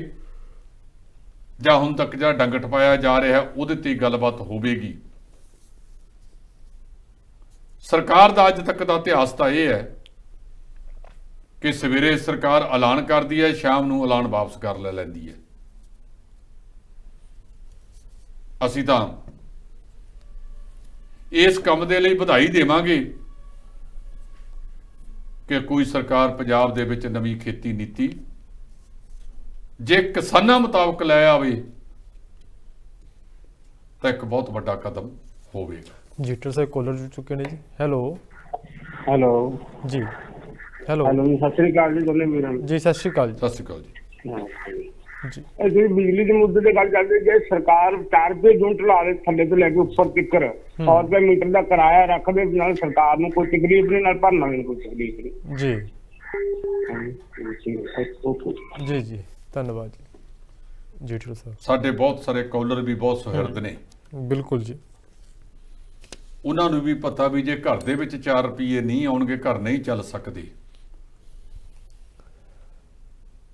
जां हुण तक जिहड़ा डंग ठपाया जा रहा है उहदे ते गलबात होवेगी। सरकार दा अज तक दा इतिहास तां यह है कि सवेरे सरकार ऐलान करदी है शाम नूं ऐलान वापस कर ले लैंदी है। असीं तां इस काम दे लई बधाई देवांगे कि कोई सरकार पंजाब दे विच नवी खेती नीति जे किसानां मुताबक लै आवे तां एक बहुत वड्डा कदम होवेगा। जीटर साहब कॉलर जुड़ चुके ने जी। हैलो हैलो जी हैलो हैलो सत श्री अकाल जी। सत श्री अकाल जी। सत श्री अकाल जी। जी बिजली के मुद्दे से गल चलती जे सरकार चार रुपए यूनिट ला दे थले तो लैके ऊपर तिकर सौ रुपए मीटर का किराया रख दे नाल सरकार नूं कोई तकलीफ नहीं नाल भरना नहीं कोई तकलीफ नहीं जी जी जी धन्यवाद जी जी ठीक सर साडे बहुत सारे कॉलर भी बहुत सुहरद ने बिल्कुल जी उन्हां नूं भी पता भी जे घर दे विच चार रुपए नहीं आउणगे घर नहीं चल सकदी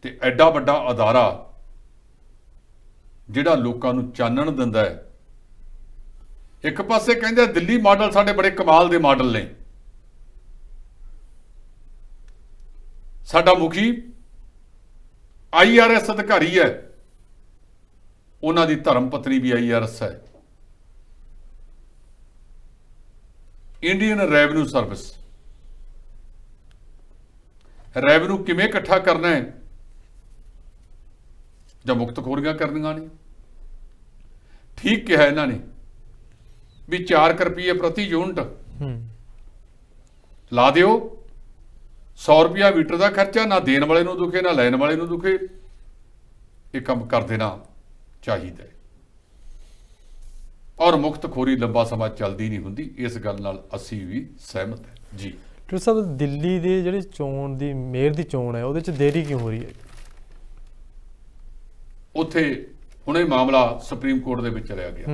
ते एडा वड्डा अदारा जिहड़ा लोकां नूं चानण दिंदा है। एक पासे कहिंदे दिल्ली मॉडल साडे बड़े कमाल दे मॉडल ने साडा मुखी आई आर एस अधिकारी है उन्हां दी धर्म पत्नी भी आई आर एस है इंडियन रेवन्यू सर्विस रेवन्यू किवें इकट्ठा करना है ਜਾਂ ਮੁਕਤਖੋਰੀਆਂ ਕਰਨੀਆਂ ਨੇ ठीक कहा इन्हों ने भी चार रुपये प्रति यूनिट ला दौ सौ रुपया मीटर का खर्चा ना देने वाले नूं दुखे ना लैन वाले नूं दुखे ये काम कर देना चाहिए और मुक्तखोरी लंबा समा चलती नहीं हुंदी इस गल नाल असीं भी सहमत है जी। डॉक्टर साहब दिल्ली दे जिहड़ी चोण दी मेयर दी चोण है उहदे च देरी क्यों हो रही है? उत्थे हुणे मामला सुप्रीम कोर्ट दे विच चलिया गया।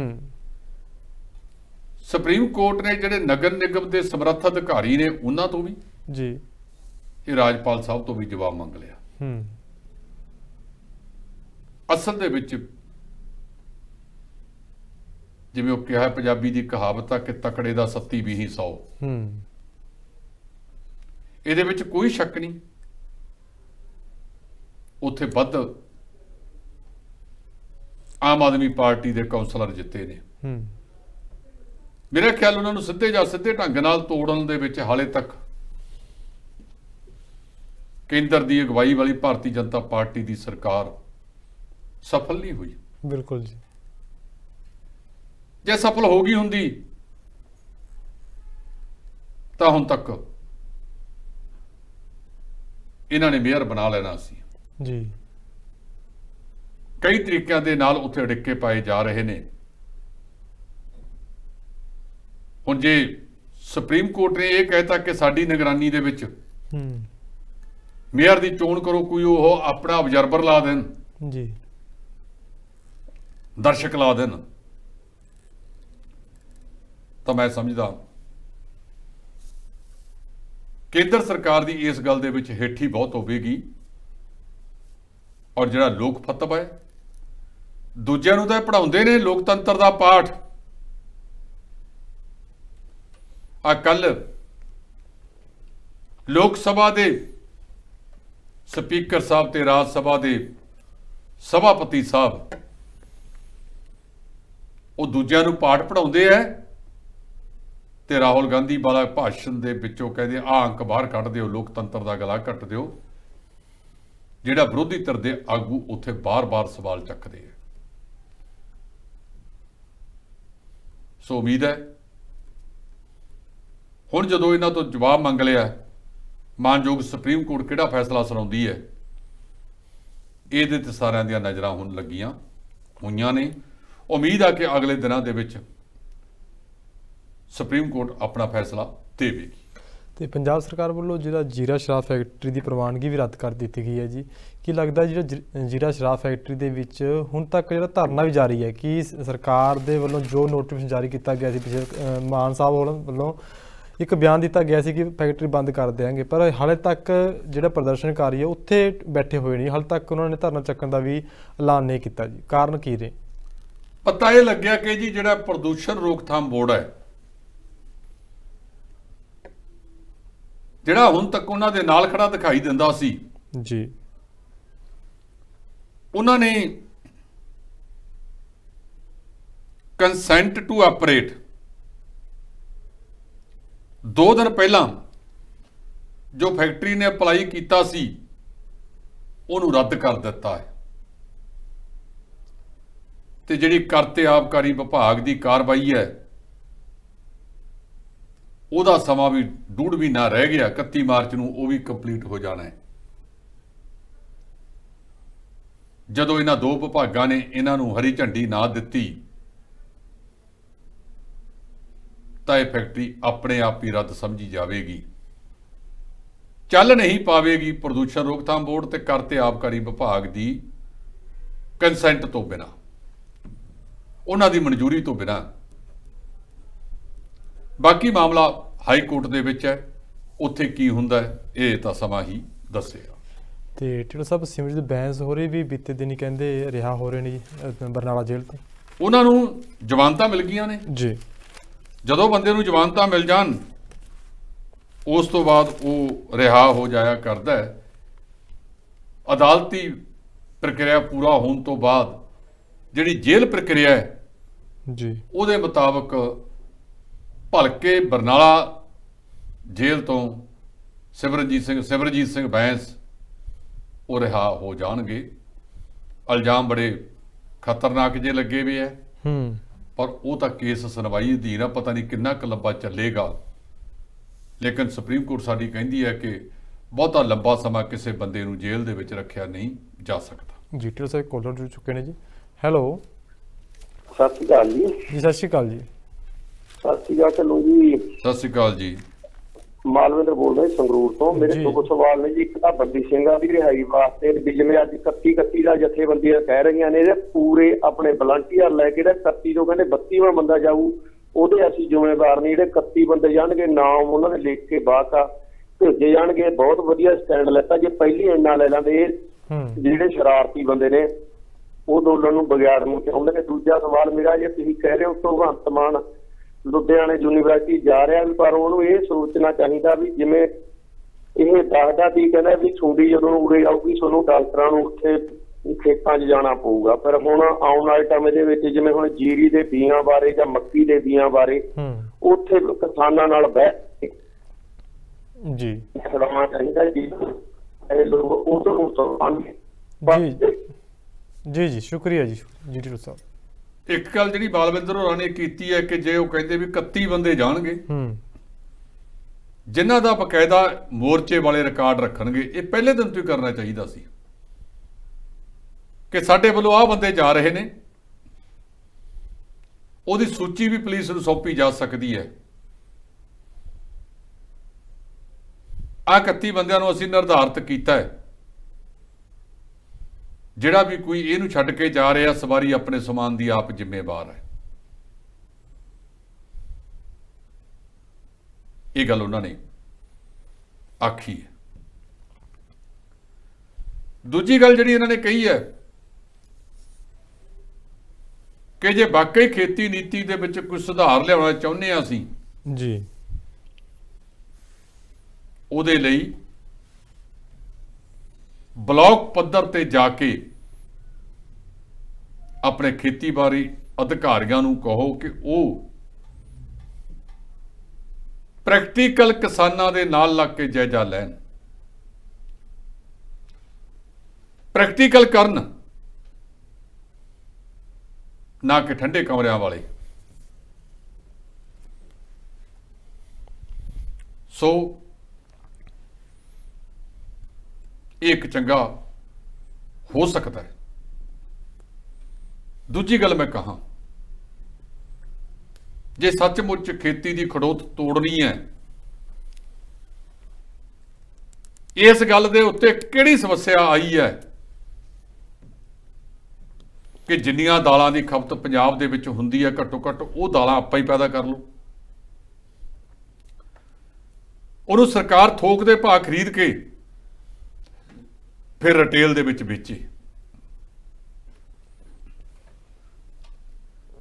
सुप्रीम कोर्ट ने जिहड़े नगर निगम के समर्थ अधिकारी ने उन्हां तो भी जी ये राजपाल साहब तो भी जवाब मंग लिया। असल दे विच जिवें उह कहा पंजाबी दी कहावत आ कि तकड़े दा सत्ती बीही सौ इहदे विच कोई शक नहीं उत्थे बद आम आदमी पार्टी के कौंसलर जिते ने मेरा ख्याल उन्होंने सीधे जा सीधे ढंग नाल तोड़न दे विच हाले तक केंद्र की अगवाई वाली भारतीय जनता पार्टी की सरकार सफल नहीं हुई। बिल्कुल जी जे सफल हो गई हुंदी तां हुण तक इन्हां ने मेयर बना लेना सी जी। कई तरीकों के नाल उत्थे अड़िके पाए जा रहे हैं। हुण जे सुप्रीम कोर्ट ने यह कहता कि साडी निगरानी दे विच मेयर की चोण करो कोई वह अपना ऑब्जर्वर ला देन जी दर्शक ला देन तो मैं समझदा केंद्र सरकार की इस गल दे विच हेठी बहुत होगी और जिहड़ा लोक फतवा है दूजे नूं तां पढ़ाउंदे ने लोकतंत्र का पाठ। आ कल लोक सभा के स्पीकर साहब ते राज सभा के सभापति साहब वो दूजे नूं पाठ पढ़ाउंदे है ते राहुल गांधी वाला भाषण दे विचों कहदे आ अंक बाहर कढ दिओ लोकतंत्र का गला कट दिओ जिहड़ा विरोधी धर दे आगू उत्थे बार बार सवाल चकते हैं। सो उम्मीद है हुण जदों इन्हां तो जवाब मंग लिया मानयोग सुप्रीम कोर्ट किहड़ा फैसला सुणाउंदी है इहदे ते सारिआं दीआं नज़रां हुण लगियां होईआं ने। उम्मीद आ कि अगले दिनां दे विच सुप्रीम कोर्ट अपना फैसला देवेगी। तो पंजाब सरकार वालों जो जीरा शराब फैक्टरी की प्रवानगी भी रद्द कर दी गई है जी कि लगता है जो जीरा शराब फैक्टरी के हुण तक जो धरना भी जारी है कि सरकार दे वालों जो नोटिफिकेशन जारी किया गया सी पिछले मान साहब वालों एक बयान दिता गया सी कि फैक्टरी बंद कर देंगे पर हाले तक जो प्रदर्शनकारी है उत्थे बैठे हुए नहीं हाले तक उन्होंने धरना चुकने का भी ऐलान नहीं किया जी कारण की रहे पता यह लग्या कि जी जो प्रदूषण रोकथाम बोर्ड है जिहड़ा हुण तक उन्हां दे नाल खड़ा दिखाई दिंदा सी जी उन्हां ने कंसेंट टू ऑपरेट दो दिन पहला जो फैक्टरी ने अप्लाई कीता सी उहनूं रद्द कर दिता है ते जिहड़ी करते आबकारी विभाग की कार्रवाई है उहदा समां भी डूढ़ महीना रह गया इकत्ती मार्च नूं वो भी कंप्लीट हो जाना है। ਜਦੋਂ ਇਹਨਾਂ ਦੋ ਵਿਭਾਗਾਂ ਨੇ ਇਹਨਾਂ ਨੂੰ ਹਰੀ ਝੰਡੀ ਨਾ ਦਿੱਤੀ ਤਾਂ ਇਹ ਫੈਕਟਰੀ ਆਪਣੇ ਆਪ ਹੀ ਰੱਦ ਸਮਝੀ ਜਾਵੇਗੀ, ਚੱਲ ਨਹੀਂ ਪਾਵੇਗੀ। ਪ੍ਰਦੂਸ਼ਣ ਰੋਕਥਾਮ ਬੋਰਡ ਤੇ ਕਰ ਤੇ ਆਬਕਾਰੀ ਵਿਭਾਗ ਦੀ ਕੰਸੈਂਟ ਤੋਂ ਬਿਨਾਂ, ਉਹਨਾਂ ਦੀ ਮਨਜ਼ੂਰੀ ਤੋਂ ਬਿਨਾਂ। ਬਾਕੀ ਮਾਮਲਾ ਹਾਈ ਕੋਰਟ ਦੇ ਵਿੱਚ ਹੈ, ਉੱਥੇ ਕੀ ਹੁੰਦਾ ਹੈ ਇਹ ਤਾਂ ਸਮਾਂ ਹੀ ਦੱਸੇਗਾ। ਤੇ ਢਿੱਲੋਂ ਸਾਹਿਬ, ਸਿਮਰਜੀਤ ਬੈਂਸ ਹੋ ਰਹੇ ਵੀ ਬੀਤੇ ਦਿਨੀ ਕਹਿੰਦੇ ਰਿਹਾ ਹੋ ਰਹੇ ਨੇ ਜੀ ਬਰਨਾਲਾ ਜੇਲ੍ਹ ਤੋਂ, ਉਹਨਾਂ ਨੂੰ ਜ਼ਮਾਨਤਾਂ ਮਿਲ ਗਈਆਂ ਨੇ ਜੀ। ਜਦੋਂ ਬੰਦੇ ਨੂੰ ਜ਼ਮਾਨਤਾਂ ਮਿਲ ਜਾਣ ਉਸ ਤੋਂ ਬਾਅਦ ਉਹ ਰਿਹਾ ਹੋ ਜਾਇਆ ਕਰਦਾ ਹੈ। ਅਦਾਲਤੀ ਪ੍ਰਕਿਰਿਆ ਪੂਰਾ ਹੋਣ ਤੋਂ ਬਾਅਦ ਜਿਹੜੀ ਜੇਲ੍ਹ ਪ੍ਰਕਿਰਿਆ ਹੈ ਜੀ ਉਹਦੇ ਮੁਤਾਬਕ ਭਲਕੇ ਬਰਨਾਲਾ ਜੇਲ੍ਹ ਤੋਂ ਸਿਮਰਜੀਤ ਸਿੰਘ ਸਿਮਰਜੀਤ ਸਿੰਘ ਬੈਂਸ ਉਹ ਰਿਹਾ ਹੋ ਜਾਣਗੇ। ਇਲਜ਼ਾਮ ਬੜੇ ਖਤਰਨਾਕ ਜਿਹੇ ਲੱਗੇ ਵੀ ਹੈ, ਹੂੰ, ਪਰ ਉਹ ਤਾਂ ਕੇਸ ਸੁਣਵਾਈ ਅਧੀਨ ਆ, ਪਤਾ ਨਹੀਂ ਕਿੰਨਾ ਕੁ ਲੰਬਾ ਚੱਲੇਗਾ। ਲੇਕਿਨ ਸੁਪਰੀਮ ਕੋਰਟ ਸਾਡੀ ਕਹਿੰਦੀ ਹੈ ਕਿ ਬਹੁਤਾ ਲੰਬਾ ਸਮਾਂ ਕਿਸੇ ਬੰਦੇ ਨੂੰ ਜੇਲ੍ਹ ਦੇ ਵਿੱਚ ਰੱਖਿਆ ਨਹੀਂ ਜਾ ਸਕਦਾ। ਜੀ ਢਿੱਲੋਂ ਸਾਹਿਬ ਕੋਲਰ ਜੁੜ ਚੁੱਕੇ ਨੇ ਜੀ। ਹੈਲੋ, ਸਤਿ ਸ਼੍ਰੀ ਅਕਾਲ ਜੀ। ਜੀ ਸਤਿ ਸ਼੍ਰੀ ਅਕਾਲ ਜੀ। ਸਤਿ ਸ਼੍ਰੀ ਅਕਾਲ ਜੀ। ਸਤਿ ਸ਼੍ਰੀ ਅਕਾਲ ਜੀ। ਮਾਲਵਿੰਦਰ ਬੋਲਦਾ ਜੀ ਸੰਗਰੂਰ ਤੋਂ। ਮੇਰੇ ਦੋ ਸਵਾਲ ਨੇ ਜੀ, ਇੱਕ ਤਾਂ ਬੰਦੀ ਸਿੰਘਾਂ ਦੀ ਰਿਹਾਈ ਵਾਸਤੇ ਵੀ ਜਿਵੇਂ ਅੱਜ ਇਕੱਤੀ ਇਕੱਤੀ ਦਾ ਜਥੇਬੰਦੀਆਂ ਕਹਿ ਰਹੀਆਂ ਨੇ ਪੂਰੇ ਆਪਣੇ ਵਲੰਟੀਅਰ ਲੈ ਕੇ ਇਕੱਤੀ ਤੋਂ ਕਹਿੰਦੇ ਬੱਤੀਵਾਂ ਬੰਦਾ ਜਾਊ ਉਹਦੇ ਅਸੀਂ ਜ਼ਿੰਮੇਵਾਰ ਨਹੀਂ, ਜਿਹੜੇ ਇਕੱਤੀ ਬੰਦੇ ਜਾਣਗੇ ਨਾਮ ਉਹਨਾਂ ਦੇ ਲਿਖ ਕੇ ਬਾਅਦ ਆ ਭੇਜੇ ਜਾਣਗੇ। ਬਹੁਤ ਵਧੀਆ ਸਟੈਂਡ ਲੈਤਾ, ਜੇ ਪਹਿਲੀ ਇੰਨਾ ਲੈ ਲੈਂਦੇ ਜਿਹੜੇ ਸ਼ਰਾਰਤੀ ਬੰਦੇ ਨੇ ਉਹ ਅੰਦੋਲਨ ਨੂੰ ਬਗਿਆੜ ਨੂੰ ਚਾਹੁੰਦੇ ਨੇ। ਦੂਜਾ ਸਵਾਲ ਮੇਰਾ, ਜੇ ਤੁਸੀਂ ਕਹਿ ਰਹੇ ਹੋ ਭਗਵੰਤ ਮਾਨ ਲੁਧਿਆਣੇ ਯੂਨੀਵਰਸਿਟੀ ਜਾ ਰਿਹਾ ਵੀ, ਪਰ ਉਹਨੂੰ ਇਹ ਸੋਚਣਾ ਚਾਹੀਦਾ ਵੀ ਜਿਵੇਂ ਇਹ ਦੱਸਦਾ ਵੀ ਕਹਿੰਦਾ ਵੀ ਸੁੰਡੀ ਜਦੋਂ ਉਰੇ ਆਊਗੀ ਤੁਹਾਨੂੰ ਡਾਕਟਰਾਂ ਨੂੰ ਉੱਥੇ ਖੇਤਾਂ 'ਚ ਜਾਣਾ ਪਊਗਾ, ਪਰ ਹੁਣ ਆਉਣ ਵਾਲੇ ਟਾਈਮ ਦੇ ਵਿੱਚ ਜਿਵੇਂ ਹੁਣ ਜੀਰੀ ਦੇ ਬੀਆਂ ਬਾਰੇ ਜਾਂ ਮੱਕੀ ਦੇ ਬੀਆਂ ਬਾਰੇ ਉੱਥੇ ਕਿਸਾਨਾਂ ਨਾਲ ਬਹਿ ਜੀ ਖੜਾਉਣਾ ਚਾਹੀਦਾ ਜੀ। ਇਹ ਲੋਕ ਉਧਰ ਨੂੰ ਜੀ ਜੀ ਸ਼ੁਕਰੀਆ ਜੀ। ਜੀ ਢਿੱਲੋਂ ਸਾਹਿਬ, ਇੱਕ ਗੱਲ ਜਿਹੜੀ ਬਾਲਵਿੰਦਰ ਹੋਰਾਂ ਨੇ ਕੀਤੀ ਹੈ ਕਿ ਜੇ ਉਹ ਕਹਿੰਦੇ ਵੀ ਇਕੱਤੀ ਬੰਦੇ ਜਾਣਗੇ ਜਿਨ੍ਹਾਂ ਦਾ ਬਕਾਇਦਾ ਮੋਰਚੇ ਵਾਲੇ ਰਿਕਾਰਡ ਰੱਖਣਗੇ, ਇਹ ਪਹਿਲੇ ਦਿਨ ਤੋਂ ਹੀ ਕਰਨਾ ਚਾਹੀਦਾ ਸੀ ਕਿ ਸਾਡੇ ਵੱਲੋਂ ਆਹ ਬੰਦੇ ਜਾ ਰਹੇ ਨੇ, ਉਹਦੀ ਸੂਚੀ ਵੀ ਪੁਲਿਸ ਨੂੰ ਸੌਂਪੀ ਜਾ ਸਕਦੀ ਹੈ। ਆਹ ਇਕੱਤੀ ਬੰਦਿਆਂ ਨੂੰ ਅਸੀਂ ਨਿਰਧਾਰਿਤ ਕੀਤਾ ਹੈ, ਜਿਹੜਾ ਵੀ ਕੋਈ ਇਹਨੂੰ ਛੱਡ ਕੇ ਜਾ ਰਿਹਾ ਸਵਾਰੀ ਆਪਣੇ ਸਮਾਨ ਦੀ ਆਪ ਜ਼ਿੰਮੇਵਾਰ ਹੈ। ਇਹ ਗੱਲ ਉਹਨਾਂ ਨੇ ਆਖੀ ਹੈ। ਦੂਜੀ ਗੱਲ ਜਿਹੜੀ ਇਹਨਾਂ ਨੇ ਕਹੀ ਹੈ ਕਿ ਜੇ ਵਾਕਈ ਖੇਤੀ ਨੀਤੀ ਦੇ ਵਿੱਚ ਕੋਈ ਸੁਧਾਰ ਲਿਆਉਣਾ ਚਾਹੁੰਦੇ ਆ ਅਸੀਂ ਜੀ, ਉਹਦੇ ਲਈ ਬਲਾਕ ਪੱਧਰ ਤੇ ਜਾ ਕੇ ਆਪਣੇ ਖੇਤੀਬਾੜੀ ਅਧਿਕਾਰੀਆਂ ਨੂੰ ਕਹੋ ਕਿ ਉਹ ਪ੍ਰੈਕਟੀਕਲ ਕਿਸਾਨਾਂ ਦੇ ਨਾਲ ਲੱਗ ਕੇ ਜਾਇਜ਼ਾ ਲੈਣ, ਪ੍ਰੈਕਟੀਕਲ ਕਰਨ, ਨਾ ਕਿ ਠੰਡੇ ਕਮਰਿਆਂ ਵਾਲੇ। ਸੋ एक चंगा हो सकता है। दूजी गल मैं कहा, जे सचमुच खेती की खड़ोत तोड़नी है, इस गल दे उत्ते किहड़ी समस्या आई है कि जिन्नियां दालां की खपत पंजाब दे विच हुंदी है घट्टो घट्ट वो दालां आपां ही पैदा कर लो, उहनूं सरकार थोक दे भाव खरीद के फिर रिटेल दे विच बेची।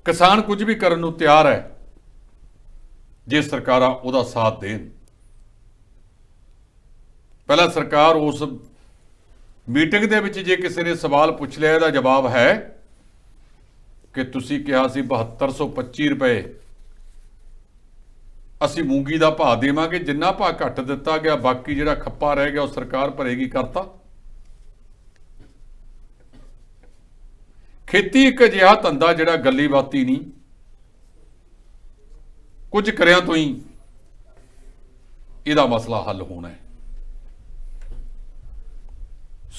किसान कुछ भी करन नूं तैयार है जे सरकारां उहदा साथ देण। पहला सरकार उस मीटिंग दे विच जे किसी ने सवाल पूछ लिया इहदा जवाब है कि तुसीं कहा सी बहत्तर सौ पच्ची रुपए असीं मूंगी दा भाव देवांगे, जिन्ना भाव घट दिता गया बाकी जिहड़ा खप्पा रह गया उह सरकार भरेगी। करता खेती एक अजिहा धंधा जिहड़ा गलीबाती नहीं, कुछ करिया तो ही इहदा मसला हल होना है।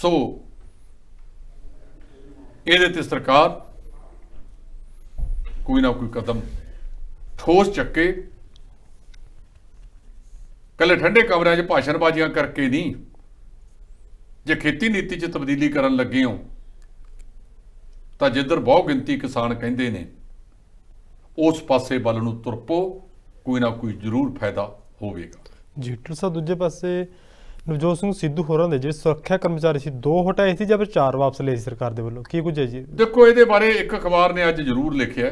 सो ਇਹਦੇ ਤੇ सरकार कोई ना कोई कदम ठोस चुके। कल ठंडे कमरों में भाषणबाजियां करके नहीं, जे खेती नीति च तब्दीली करन लगे हो तो जिधर बहु गिनती किसान कहते हैं उस पासे बल नूं तुरपो, कोई ना कोई जरूर फायदा होगा। जी डॉक्टर साहब, दूजे पासे नवजोत सिंह सिद्धू होरां दे जिहड़े सुरक्षा कर्मचारी सी दो हटाए थे या फिर चार वापस लए सरकार दे वल्लों, की कुछ है जी? देखो ये बारे एक अखबार ने अज जरूर लिखिया,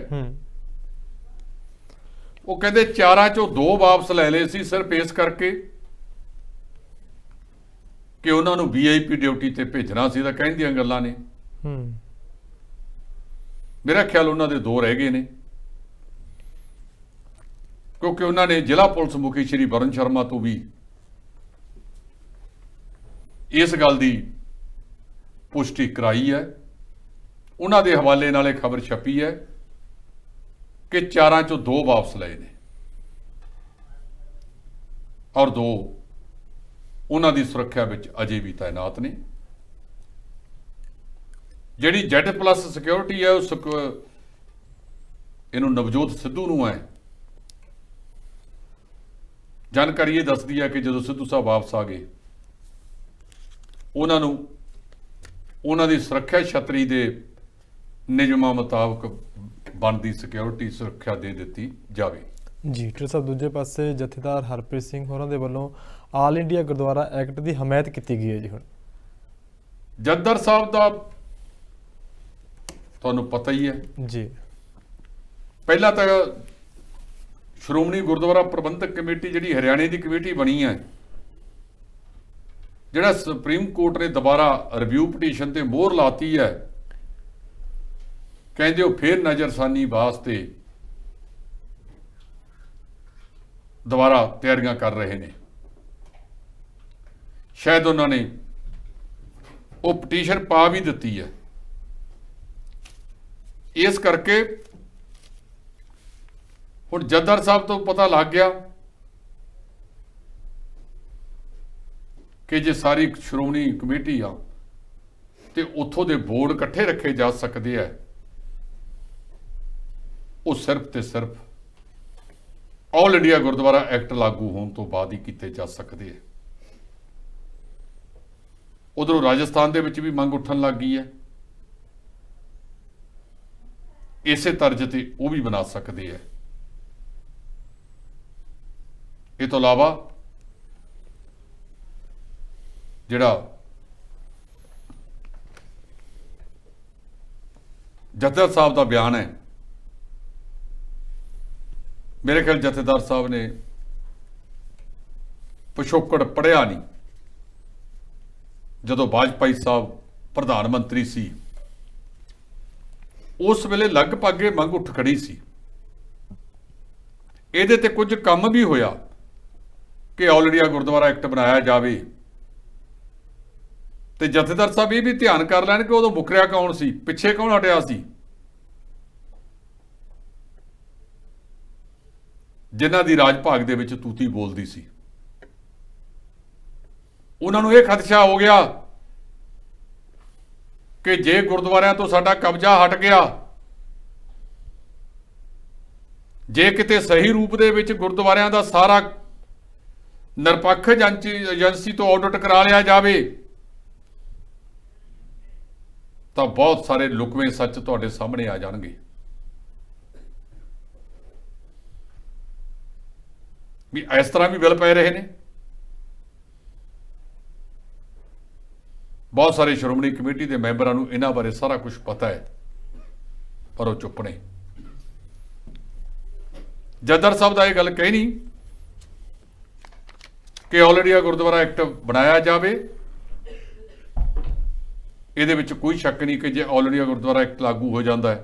वो कहते चारा चो दो वापस लै ले सी सिर्फ इस करके कि उन्होंने वी आई पी ड्यूटी से भेजना सी, कहंदियां गल्लां ने। मेरा ख्याल उन्होंने दो रह गए ने, क्योंकि उन्होंने जिला पुलिस मुखी श्री वरुण शर्मा तो भी इस गल की पुष्टि कराई है, उन्होंने हवाले नाले खबर छपी है कि चारां चो दो वापस लए ने और दो उन्हां दी सुरक्षा विच अजे भी तैनात ने। जिहड़ी जेड प्लस सिक्योरिटी है वो इहनूं नवजोत सिद्धू नूं है, जानकारी ये दसदी है कि जदों सिद्धू साहब वापस आ गए उन्हां नूं उन्हां दी सुरक्षा छतरी दे नियमां मुताबक बनती सिक्योरिटी सुरक्षा दे दी जाए। जी डॉक्टर साहब, दूजे पासे जथेदार हरप्रीत सिंह होरां दे वल्लों आल इंडिया गुरद्वारा एक्ट की हमायत की गई है जी। हुण जगतर साहब का तुहानूं पता ही है जी, पहला तो श्रोमणी गुरद्वारा प्रबंधक कमेटी जिहड़ी हरियाणे की कमेटी बनी है, जिहड़ा सुप्रीम कोर्ट ने दोबारा रिव्यू पटीशन ते मोहर लाती है, कहते हो फिर नजरसानी वास्ते दोबारा तैयारियां कर रहे हैं। शायद उन्होंने वो पटीशन पा भी दी है, इस करके हुण जद्दार साहब तो पता लग गया कि जे सारी श्रोमणी कमेटी आ ते उत्थों दे बोर्ड इकट्ठे रखे जा सकते हैं, वो सिर्फ तो सिर्फ ऑल इंडिया गुरद्वारा एक्ट लागू होने तो बाद ही किए जा सकते हैं। उधरों राजस्थान दे विच भी मंग उठन लग गई है, इसे तर्ज ते वो भी बना सकते हैं। इस तो अलावा जिहड़ा जथेदार साहब का बयान है, मेरे ख्याल जथेदार साहब ने पिछोकड़ पढ़िया नहीं, जदों वाजपेयी साहब प्रधानमंत्री सी उस वेले लगभग ये मंग उठ खड़ी सी। इहदे ते कुछ काम भी होया कि ऑल इंडिया गुरद्वारा एक्ट बनाया जावे, ते जथेदार साहब ये भी ध्यान कर लैण कि उदों मुकरिया कौन सी, पिछे कौन हटिया सी। जिन्हां दी राज भाग दे विच तूती बोलदी सी उन्हां नूं यह खदशा हो गया कि जे गुरद्वारियां तो साडा कब्जा हट गया, जे किते सही रूप दे विच गुरद्वारियां दा सारा निरपक्ष एजेंसी तो ऑडिट करा लिया जावे तां बहुत सारे लुकवें सच तुहाडे सामने आ जाणगे। भी इस तरह भी बिल पै रहे हैं, बहुत सारे श्रोमणी कमेटी के मैंबर इन्हों बारे सारा कुछ पता है पर वह चुप ने। जद्दर साहब का यह गल कहनी कि ऑल इंडिया गुरद्वारा एक्ट बनाया जाए, ये कोई शक नहीं कि जे ऑल इंडिया गुरद्वारा एक्ट लागू हो जाता है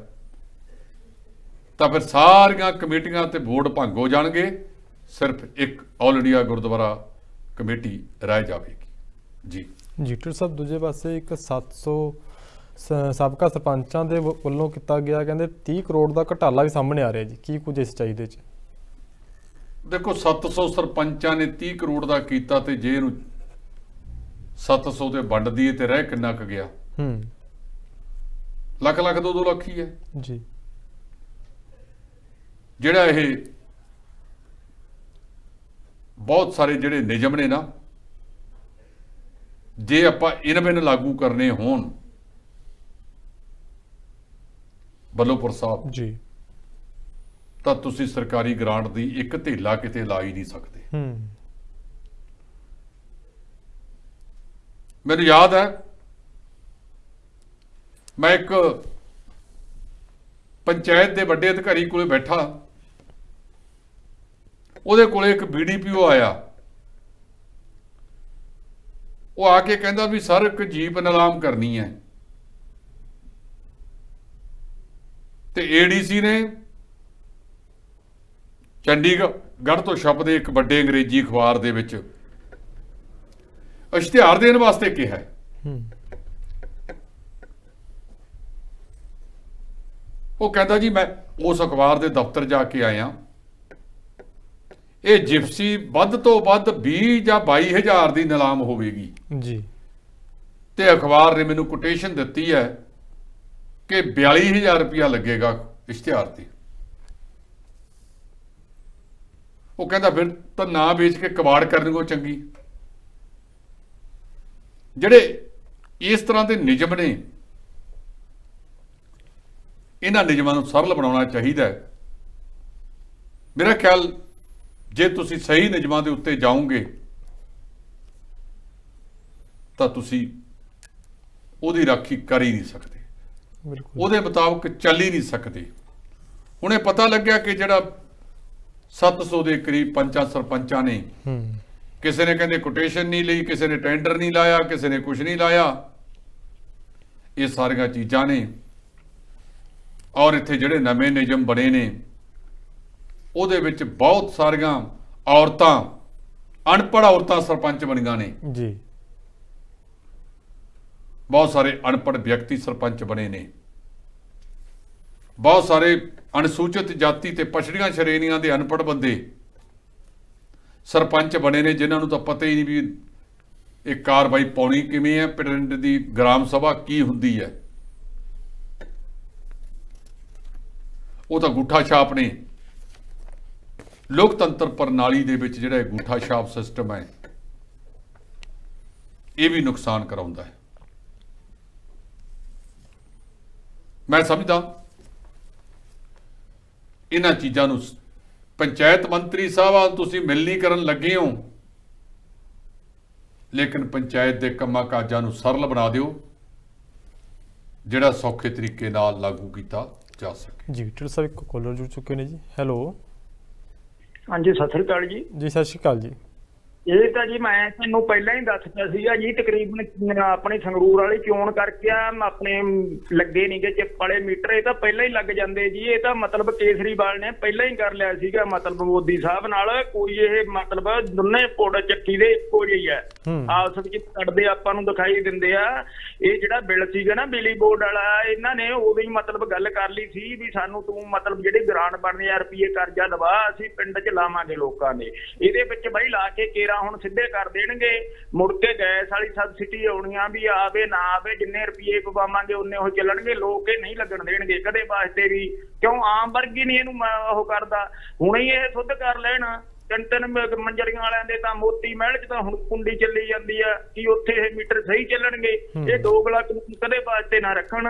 तो फिर सारिया कमेटियां ते बोर्ड भंग हो जाएंगे, सिर्फ एक ऑल इंडिया गुरद्वारा कमेटी रह जाएगी। जी जी डॉक्टर साहब, दूजे पासे एक सत्त सौ सबका सरपंचां दे वल्लों किया गया कहते तीह करोड़ का घटाला भी सामने आ रहा है जी, की कुछ इस चाहिए च? देखो सत्त सौ सरपंचां ने तीह करोड़ का किया तो जे इहनूं सत्त सौ ते वंड दीए तो रह किन्ना क गया, ਲੱਖ ਲੱਖ ਦੋ ਦੋ ਲੱਖ ਹੀ ਹੈ ਜੀ। ਜਿਹੜਾ ਇਹ ਬਹੁਤ ਸਾਰੇ ਜਿਹੜੇ ਨਿਯਮ ਨੇ ਨਾ, ਜੇ ਆਪਾਂ ਇਹਨਾਂ ਨੂੰ ਲਾਗੂ ਕਰਨੇ ਹੋਣ ਬੱਲੋਪੁਰ ਸਾਹਿਬ ਜੀ, ਤਾਂ ਤੁਸੀਂ ਸਰਕਾਰੀ ਗ੍ਰਾਂਟ ਦੀ ਇੱਕ ਢੇਲਾ ਕਿਤੇ ਲਾ ਹੀ ਨਹੀਂ ਸਕਦੇ। ਹੂੰ, ਮੈਨੂੰ ਯਾਦ ਹੈ मैं एक पंचायत के बड़े अधिकारी को बैठा, उहदे कोले एक बी डी पी ओ आया, वो आके कहता भी सर एक जीप नीलाम करनी है, तो ए डी सी ने चंडीगढ़ तो छपदे एक बड़े अंग्रेजी अखबार के विच इश्तिहार देने वास्ते कहा। वो कहता जी मैं उस अखबार के दफ्तर जाके आया, ये जिप्सी वध तो वध बीस या बाई हज़ार की नीलाम होगी जी, तो अखबार ने मैनू कोटेशन दी है कि बयाली हज़ार रुपया लगेगा इश्तिहार से। वो कहता फिर तो ना बेच के कबाड़ करने को चंगी। जिहड़े इस तरह के नियम ने, इन्हां नियमां नूं सरल बनाउणा चाहीदा है। मेरा ख्याल जे तुसीं सही नियमां दे उत्ते जाओगे तां तुसीं उहदी राखी कर ही नहीं सकते, उहदे मुताबक चल ही नहीं सकते। हुणे पता लग्या कि जिहड़ा सत्त सौ के करीब पंचां सरपंचां ने, किसी ने कहंदे कोटेशन नहीं लई, किसी ने टेंडर नहीं लाया, किसी ने कुछ नहीं लाया, ये सारियां चीज़ां ने। और इत्थे जिहड़े नवे नियम बने ने उहदे विच बहुत सारियां औरतां, अनपढ़ औरतां सरपंच बणीआं ने जी, बहुत सारे अनपढ़ व्यक्ति सरपंच बने ने, बहुत सारे अनुसूचित जाति ते पछड़ियां श्रेणियां दे अनपढ़ बंदे सरपंच बने ने, जिन्हां नूं तां पता ही नहीं भी एक कार्रवाई पाउणी किवें है, पिंड दी ग्राम सभा की हुंदी है। वो तो गुठा छाप ने, लोकतंत्र प्रणाली दे विच जिहड़ा गुठा छाप सिस्टम है ये भी नुकसान कराउंदा है। मैं समझदा इन्हां चीज़ां नूं पंचायत मंत्री साहब तुसीं मिलनी करन लगे हो, लेकिन पंचायत दे कम्मां काजां नूं सरल बना दिओ, जिहड़ा सौखे तरीके नाल लागू कीता जा सके जी। टिल साहब एक कॉलर जुड़ चुके हैं जी। हैलो, हाँ जी, सत श्री अकाल जी। जी सत श्री अकाल जी। ਇਹ ਤਾਂ ਜੀ ਮੈਂ ਤੁਹਾਨੂੰ ਪਹਿਲਾਂ ਹੀ ਦੱਸਦਾ ਸੀਗਾ ਜੀ, ਤਕਰੀਬਨ ਆਪਣੇ ਸੰਗਰੂਰ ਵਾਲੇ ਚੋਣ ਕਰਕੇ ਆ ਆਪਣੇ ਲੱਗੇ ਨਹੀਂ ਗੇ ਚਿੱਪ ਵਾਲੇ ਮੀਟਰ, ਇਹ ਤਾਂ ਪਹਿਲਾਂ ਹੀ ਲੱਗ ਜਾਂਦੇ ਜੀ। ਇਹ ਤਾਂ ਮਤਲਬ ਕੇਸਰੀਵਾਲ ਨੇ ਪਹਿਲਾਂ ਹੀ ਕਰ ਲਿਆ ਸੀਗਾ ਮਤਲਬ ਮੋਦੀ ਸਾਹਿਬ ਨਾਲ, ਕੋਈ ਇਹ ਮਤਲਬ ਦੋਨੇ ਪੋੜ ਚੱਕੀ ਦੇ ਇੱਕੋ ਜਿਹੀ ਹੈ, ਆਪਸ ਵਿੱਚ ਕੱਢਦੇ ਆਪਾਂ ਨੂੰ ਦਿਖਾਈ ਦਿੰਦੇ ਆ। ਇਹ ਜਿਹੜਾ ਬਿੱਲ ਸੀਗਾ ਨਾ ਬਿਜਲੀ ਬੋਰਡ ਵਾਲਾ, ਇਹਨਾਂ ਨੇ ਉਦੋਂ ਹੀ ਮਤਲਬ ਗੱਲ ਕਰ ਲਈ ਸੀ ਵੀ ਸਾਨੂੰ ਤੂੰ ਮਤਲਬ ਜਿਹੜੇ ਗ੍ਰਾਂਟ ਬਣਦੇ ਆ ਰੁਪਈਏ ਕਰਜ਼ਾ ਦਵਾ, ਅਸੀਂ ਪਿੰਡ ਚ ਲਾਵਾਂਗੇ ਲੋਕਾਂ ਨੇ, ਇਹਦੇ ਵਿੱਚ ਬਾਈ ਲਾ ਕੇ ਹੁਣ ਸਿੱਧੇ ਕਰ ਦੇਣਗੇ। ਮੁੜ ਕੇ ਗੈਸ ਵਾਲੀ ਸਬਸਿਡੀ ਆਉਣੀਆਂ ਵੀ ਆਵੇ ਨਾ ਆਵੇ, ਜਿੰਨੇ ਰੁਪਏ ਪਵਾਵਾਂਗੇ ਉਹਨੇ ਉਹ ਚੱਲਣਗੇ, ਲੋਕ ਇਹ ਨਹੀਂ ਲੱਗਣ ਦੇਣਗੇ ਕਦੇ ਵਾਸਤੇ ਵੀ, ਕਿਉਂ ਆਮ ਵਰਗ ਹੀ ਨਹੀਂ ਇਹਨੂੰ ਉਹ ਕਰਦਾ। ਹੁਣ ਹੀ ਇਹ ਸੁੱਧ ਕਰ ਲੈਣ ਤਿੰਨ ਤਿੰਨ ਮੰਜਰੀਆਂ ਵਾਲਿਆਂ ਦੇ, ਤਾਂ ਮੋਤੀ ਮਹਿਲ ਚ ਤਾਂ ਹੁਣ ਕੁੰਡੀ ਚੱਲੀ ਜਾਂਦੀ ਆ ਕਿ ਉੱਥੇ ਇਹ ਮੀਟਰ ਸਹੀ ਚੱਲਣਗੇ। ਇਹ ਡੋਗਲਾ ਕਾਨੂੰਨ ਕਦੇ ਵਾਸਤੇ ਨਾ ਰੱਖਣ,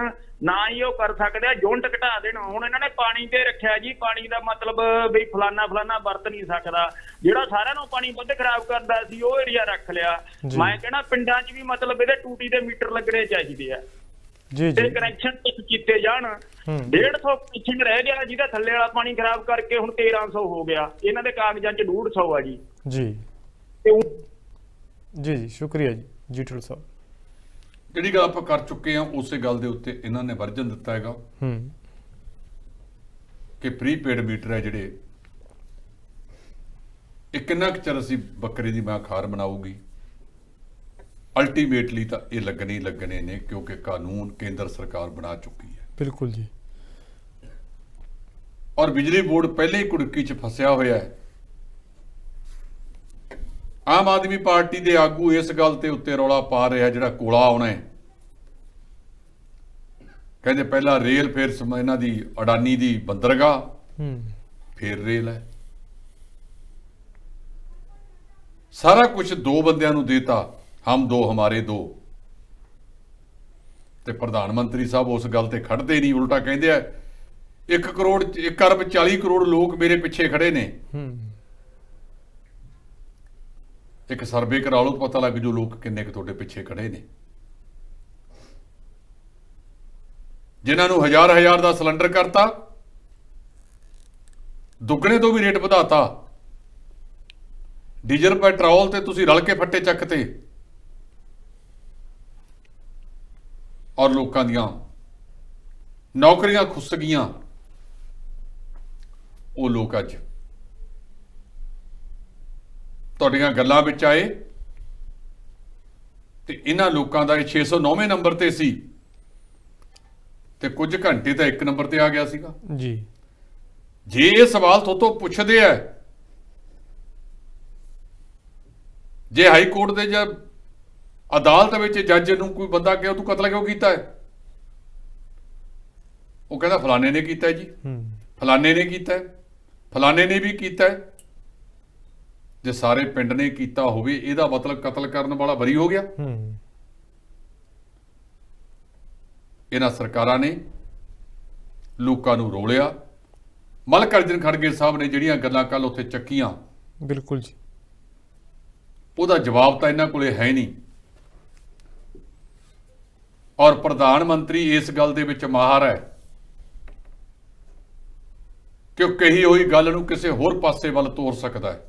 ਨਾ ਹੀ ਉਹ ਕਰ ਸਕਦੇ ਆ, ਜੋਨਟ ਘਟਾ ਦੇਣ। ਹੁਣ ਇਹਨਾਂ ਨੇ ਪਾਣੀ ਤੇ ਰੱਖਿਆ ਜੀ, ਪਾਣੀ ਦਾ ਮਤਲਬ ਵੀ ਫਲਾਨਾ ਫਲਾਨਾ ਵਰਤ ਨਹੀਂ ਸਕਦਾ, ਜਿਹੜਾ ਸਾਰਿਆਂ ਨੂੰ ਪਾਣੀ ਵੱਧ ਖਰਾਬ ਕਰਦਾ ਸੀ ਉਹ ਏਰੀਆ ਰੱਖ ਲਿਆ। ਮੈਂ ਕਹਿਣਾ ਪਿੰਡਾਂ ਚ ਵੀ ਮਤਲਬ ਇਹਦੇ ਟੂਟੀ ਦੇ ਮੀਟਰ ਲੱਗਣੇ ਚਾਹੀਦੇ ਆ ਜੀ ਜੀ, ਕਨੈਕਸ਼ਨ ਕੀਤੇ ਜਾਣ। डेढ़ सौ पिछिंग रह गया जिहदा थल्ले वाला पानी खराब करके हुण तेरह सौ हो गया, इन्हां दे कागजां च डेढ़ सौ आ जी जी ते जी जी। शुक्रिया जी। जी ठुल साहब, जिहड़ी गल आपां कर चुके हां उसे गल दे उत्ते इन्हां ने वर्जन दित्ता हैगा कि प्रीपेड मीटर है जिहड़े इक किन्ना क चर असीं बकरे दी मां खार बनाऊगी, अल्टीमेटली तां इह लगने ही लगने ने, क्योंकि कानून केंद्र सरकार बना चुकी है। बिल्कुल जी। और बिजली बोर्ड पहले ही कुड़की च फसिया होया है। आम आदमी पार्टी के आगू इस गल ते उत्ते रौला पा रहा है, जिहड़ा कोला आउणा है कहते पहला रेल फिर इन्हों की अडानी की बंदरगाह फिर रेल है। सारा कुछ दो बंदियां नूं देता, हम दो हमारे दो। ते प्रधानमंत्री साहब उस गल ते खड़ते नहीं, उल्टा कहते हैं एक करोड़ एक अरब चाली करोड़ लोग मेरे पिछे खड़े ने। एक सर्वे करा लो पता लग जो लोग किन्ने तुहाडे पिछे खड़े ने, जिन्होंने हजार हजार का सिलेंडर करता, दुगने तो भी रेट बढ़ाता, डीजल पेट्रोल ते तुसी रल के फट्टे चकते और लोगों दियां नौकरियां खुस गईयां। वो लोग अज तुहाडियां गल्लां विच आए ते इन्हां लोगों का छे सौ नौवें नंबर ते सी ते कुछ घंटे तो एक नंबर ते आ गया सीगा जी। जे ये सवाल थोतों पुछदे है, जे हाई कोर्ट दे जब अदालत में जज नूं कोई बंदा कहे तू कतल क्यों कीता है, वो कहता फलाने ने कीता है जी, फलाने ने कीता है, फलाने ने भी कीता है। जे सारे पिंड ने कीता होवे इहदा मतलब कतल करने वाला बरी हो गया। इन्हां सरकारां ने लोकां नूं रोलिया। मल्लिकार्जुन खड़गे साहब ने जिहड़ियां गल्लां कल उत्थे चक्कियां, बिल्कुल जी ਉਹਦਾ जवाब तो इन्हां कोले है नहीं। और प्रधानमंत्री इस गल दे विच माहर है कि कही हुई गल नूं किसी होर पासे वल तोर सकता है।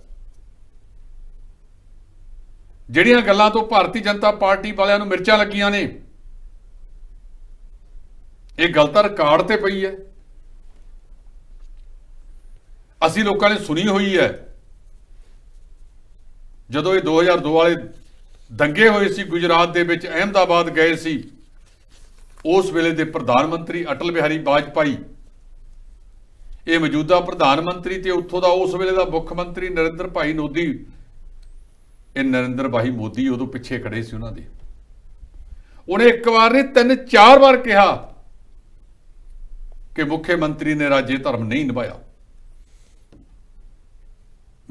जिहड़ियां गल्लां तो भारतीय जनता पार्टी वालियां नूं मिर्चां लगियां ने, ये गल तां रिकार्ड ते पई है, असीं लोकां ने सुनी हुई है। जदों ये दो हज़ार दो वाले दंगे हुए सी गुजरात दे विच, अहमदाबाद गए सी, उस वेले दे प्रधानमंत्री अटल बिहारी वाजपेयी, ये मौजूदा प्रधानमंत्री ते उत्थों दा उस वेले दा मुख्यमंत्री नरेंद्र भाई मोदी, ये नरेंद्र भाई मोदी उदों पिछे खड़े सी। उन्हां दे उन्हें एक बार नहीं तीन चार बार कहा कि मुख्यमंत्री ने राज्य धर्म नहीं निभाया।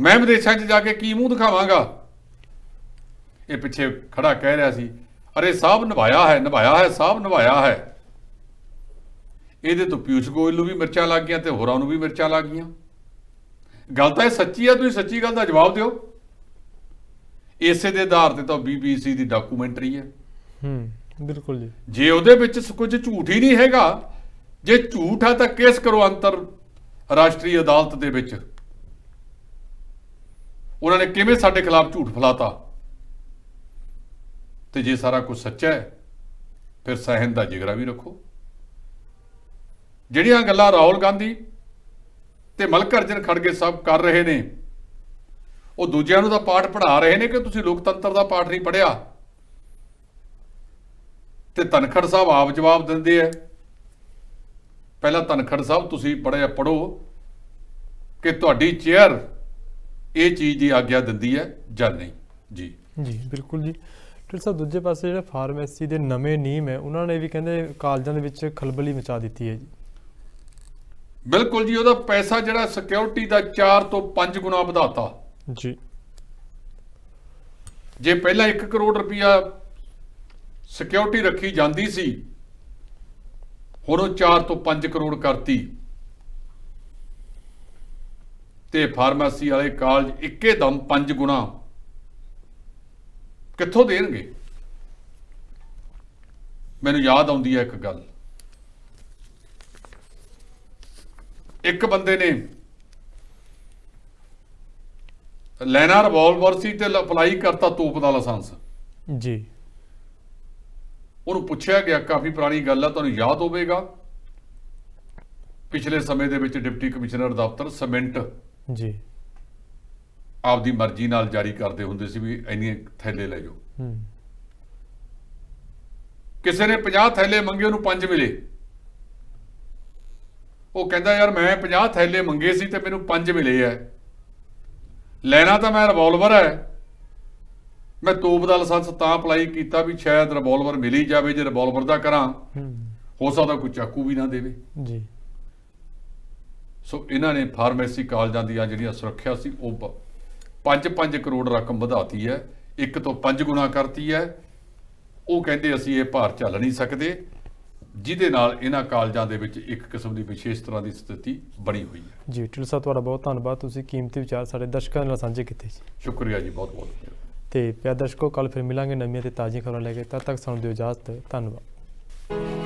मैं विदेशों जाके की मूँह दिखावांगा, ये पिछे खड़ा कह रहा सी, अरे साहब निभाया है, निभाया है साहब, निभाया है। ये तो पीयूष गोयल भी मिर्चा लग गई, तो होरां भी मिर्चा लग गई। गल तो यह सच्ची है, तुसीं सच्ची गल का जवाब दिओ। इसे दे आधार ते तो बीबीसी की डॉकूमेंटरी है, बिल्कुल जी। जे उहदे विच कुछ झूठ ही नहीं हैगा, जे झूठ है तो केस करो अंतर राष्ट्रीय अदालत दे विच। उन्होंने किमें साडे खिलाफ झूठ फैलाता, तो जे सारा कुछ सच्चा है फिर सहन का जिगरा भी रखो। जिहड़ियां गल्लां राहुल गांधी ते मल्लिकार्जुन खड़गे साहब कर रहे ने, वो दूजियां नूं दा पाठ पढ़ा रहे ने कि तुसीं लोकतंत्र का पाठ नहीं पढ़िया। तो धनखड़ साहब आप जवाब दिंदे है। पहला धनखड़ साहब तुसीं पढ़िया पढ़ो कि तुहाडी चेयर ये चीज़ की आग्ञा दिंदी है जां नहीं जी। जी बिल्कुल जी। डॉक्टर साहब दूजे पासे जो फार्मेसी के नवे नियम है उन्होंने भी कहते कालजां दे विच खलबली मचा दी है जी। बिल्कुल जी। वह पैसा जो सिक्योरिटी का चार तो पांच गुना वधाता जी। जे पहला एक करोड़ रुपया सिक्योरिटी रखी जाती सी, हुण चार तो पांच करोड़ करती। ते फार्मेसी वाले कालज इक्के दम पांच गुना कित्थों देणगे। मैनूं याद आउंदी है एक गल, एक बंदे ने लैना रिवॉल्वर सी ते अप्लाई करता तोप का लाइसेंस जी। उन्होंने पूछया गया, काफ़ी पुरानी गल है, तुहानूं याद होवेगा पिछले समय दे विच डिप्टी कमिश्नर दफ्तर सीमेंट जी आपदी मर्जी नाल जारी करते होंगे सी भी इन्नी थैले ले जाओ। किसी ने पचास थैले मंगे, उन्होंने पांच मिले। वो कहता यार मैं पचास थैले मंगे सी ते मैनूं पांच मिले है, लेना तो मैं रिवॉल्वर है, मैं तोप का लाइसेंस तां अप्लाई किया भी शायद रिवॉल्वर मिली जाए, जो रिवॉल्वर का करा। हो सकता कोई चाकू भी ना देवे जी। सो इन्होंने फार्मेसी कॉलेजों दी जिहड़ी सुरक्षा सी वो पाँच पाँच करोड़ रकम बढ़ाती है, एक तो पाँच गुना करती है। वो कहते असीं ये भार झल नहीं सकते, जिहदे नाल इन्हां कालजां दे विच एक किस्म की विशेष तरह की स्थिति बनी हुई है जी। टिल साहब तुहाडा बहुत धन्नवाद, तुसीं कीमती विचार साडे दर्शकां नाल सांझे कीते जी। शुक्रिया जी, बहुत बहुत। तो प्यारे दर्शकों, कल फिर मिलांगे नवीं ते ताज़ी खबरां लैके, तद तक सानूं दिओ इजाजत, धन्नवाद।